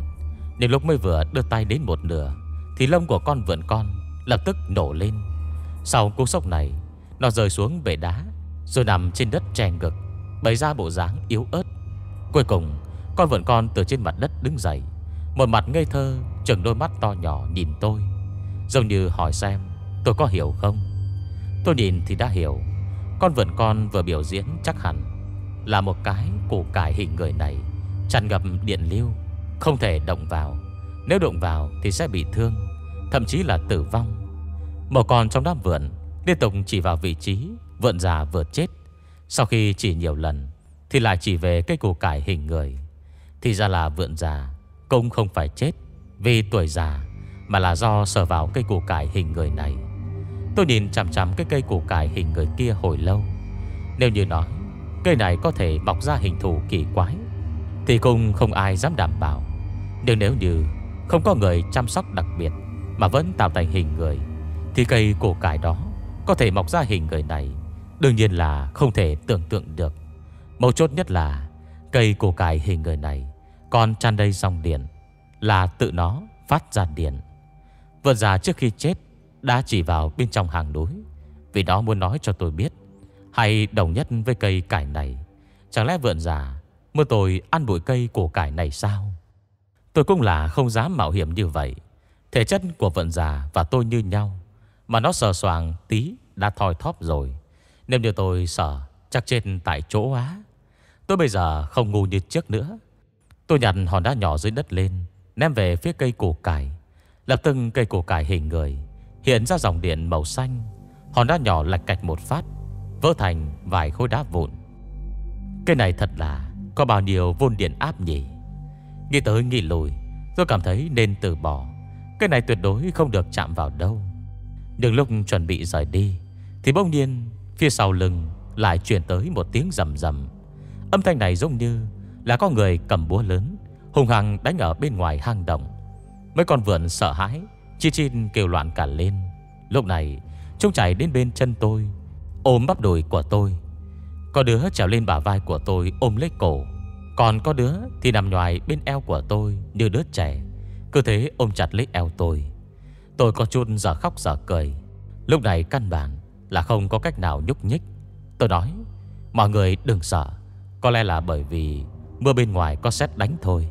Nên lúc mới vừa đưa tay đến một nửa thì lông của con vượn con lập tức nổ lên. Sau cú sốc này, nó rơi xuống bệ đá rồi nằm trên đất che ngực, bày ra bộ dáng yếu ớt. Cuối cùng con vượn con từ trên mặt đất đứng dậy, một mặt ngây thơ trừng đôi mắt to nhỏ nhìn tôi, giống như hỏi xem tôi có hiểu không. Tôi nhìn thì đã hiểu, con vượn con vừa biểu diễn chắc hẳn là một cái củ cải hình người này tràn ngập điện lưu, không thể động vào, nếu động vào thì sẽ bị thương, thậm chí là tử vong. Một con trong đám vượn liên tục chỉ vào vị trí vượn già vừa chết, sau khi chỉ nhiều lần thì lại chỉ về cây củ cải hình người. Thì ra là vượn già cũng không phải chết vì tuổi già, mà là do sờ vào cây củ cải hình người này. Tôi nhìn chằm chằm cái cây củ cải hình người kia hồi lâu. Nếu như nói cây này có thể mọc ra hình thù kỳ quái thì cũng không ai dám đảm bảo. Nhưng nếu như không có người chăm sóc đặc biệt mà vẫn tạo thành hình người thì cây củ cải đó có thể mọc ra hình người này đương nhiên là không thể tưởng tượng được. Mấu chốt nhất là cây củ cải hình người này còn tràn đầy dòng điện, là tự nó phát ra điện. Vượn già trước khi chết đã chỉ vào bên trong hang núi, vì đó muốn nói cho tôi biết, hay đồng nhất với cây cải này, chẳng lẽ vượn già muốn tôi ăn bụi cây củ cải này sao? Tôi cũng là không dám mạo hiểm như vậy. Thể chất của vượn già và tôi như nhau, mà nó sờ soạng tí đã thoi thóp rồi. Nếu như tôi sợ chắc chết tại chỗ á. Tôi bây giờ không ngu như trước nữa. Tôi nhặt hòn đá nhỏ dưới đất lên, ném về phía cây củ cải. Lập tức cây củ cải hình người hiện ra dòng điện màu xanh. Hòn đá nhỏ lạch cạch một phát, vỡ thành vài khối đá vụn. Cây này thật là có bao nhiêu vôn điện áp nhỉ? Nghĩ tới nghĩ lùi, tôi cảm thấy nên từ bỏ. Cây này tuyệt đối không được chạm vào đâu. Nhưng lúc chuẩn bị rời đi thì bỗng nhiên phía sau lưng lại truyền tới một tiếng rầm rầm. Âm thanh này giống như là có người cầm búa lớn hùng hăng đánh ở bên ngoài hang động. Mấy con vượn sợ hãi chi chin kêu loạn cả lên. Lúc này chúng chạy đến bên chân tôi, ôm bắp đùi của tôi. Có đứa trèo lên bả vai của tôi ôm lấy cổ, còn có đứa thì nằm nhoài bên eo của tôi như đứa trẻ, cứ thế ôm chặt lấy eo tôi. Tôi có chút giờ khóc giờ cười. Lúc này căn bản là không có cách nào nhúc nhích. Tôi nói mọi người đừng sợ, có lẽ là bởi vì mưa bên ngoài có sét đánh thôi.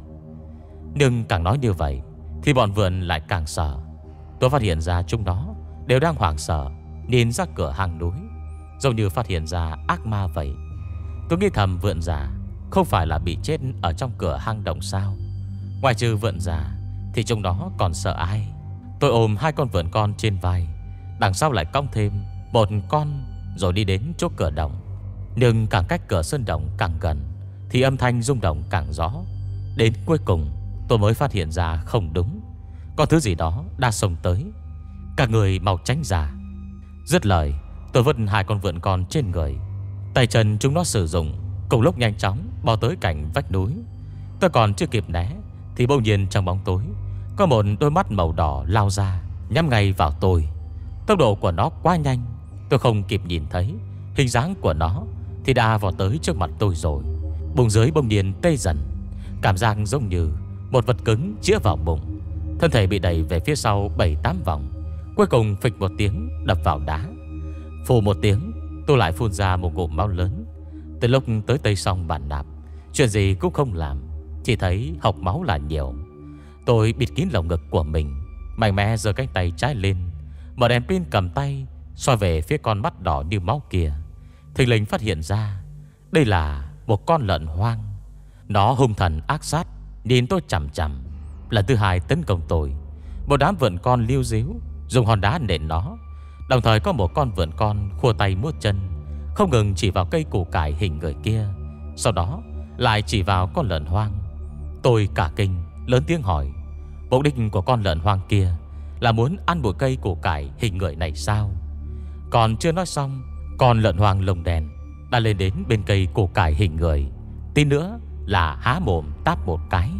Nhưng càng nói như vậy thì bọn vườn lại càng sợ. Tôi phát hiện ra chúng nó đều đang hoảng sợ nhìn ra cửa hàng núi, giống như phát hiện ra ác ma vậy. Tôi nghĩ thầm, vượn già không phải là bị chết ở trong cửa hang động sao? Ngoài trừ vượn già thì chúng nó còn sợ ai? Tôi ôm hai con vượn con trên vai, đằng sau lại cong thêm một con, rồi đi đến chỗ cửa động. Nhưng càng cách cửa sơn động càng gần thì âm thanh rung động càng rõ. Đến cuối cùng tôi mới phát hiện ra không đúng, có thứ gì đó đã xông tới. Các người mau tránh ra. Dứt lời, tôi vứt hai con vượn con trên người. Tay chân chúng nó sử dụng cùng lúc nhanh chóng bò tới cạnh vách núi. Tôi còn chưa kịp né thì bỗng nhiên trong bóng tối có một đôi mắt màu đỏ lao ra, nhắm ngay vào tôi. Tốc độ của nó quá nhanh, tôi không kịp nhìn thấy hình dáng của nó thì đã vọt tới trước mặt tôi rồi. Bụng dưới bỗng nhiên tê dần, cảm giác giống như một vật cứng chĩa vào bụng. Thân thể bị đẩy về phía sau 7-8 vòng, cuối cùng phịch một tiếng đập vào đá. Phù một tiếng, tôi lại phun ra một ngụm máu lớn. Từ lúc tới Tây Song bản đạp, chuyện gì cũng không làm, chỉ thấy học máu là nhiều. Tôi bịt kín lồng ngực của mình, mạnh mẽ giơ cánh tay trái lên, mở đèn pin cầm tay soi về phía con mắt đỏ như máu kia. Thình lình phát hiện ra đây là một con lợn hoang. Nó hung thần ác sát nhìn tôi chằm chằm. Lần thứ hai tấn công tôi, một đám vượn con liêu díu dùng hòn đá nện nó. Đồng thời có một con vượn con khua tay múa chân, không ngừng chỉ vào cây củ cải hình người kia, sau đó lại chỉ vào con lợn hoang. Tôi cả kinh, lớn tiếng hỏi, mục đích của con lợn hoang kia là muốn ăn bụi cây củ cải hình người này sao? Còn chưa nói xong, con lợn hoang lồng đèn đã lên đến bên cây củ cải hình người, tí nữa là há mồm táp một cái.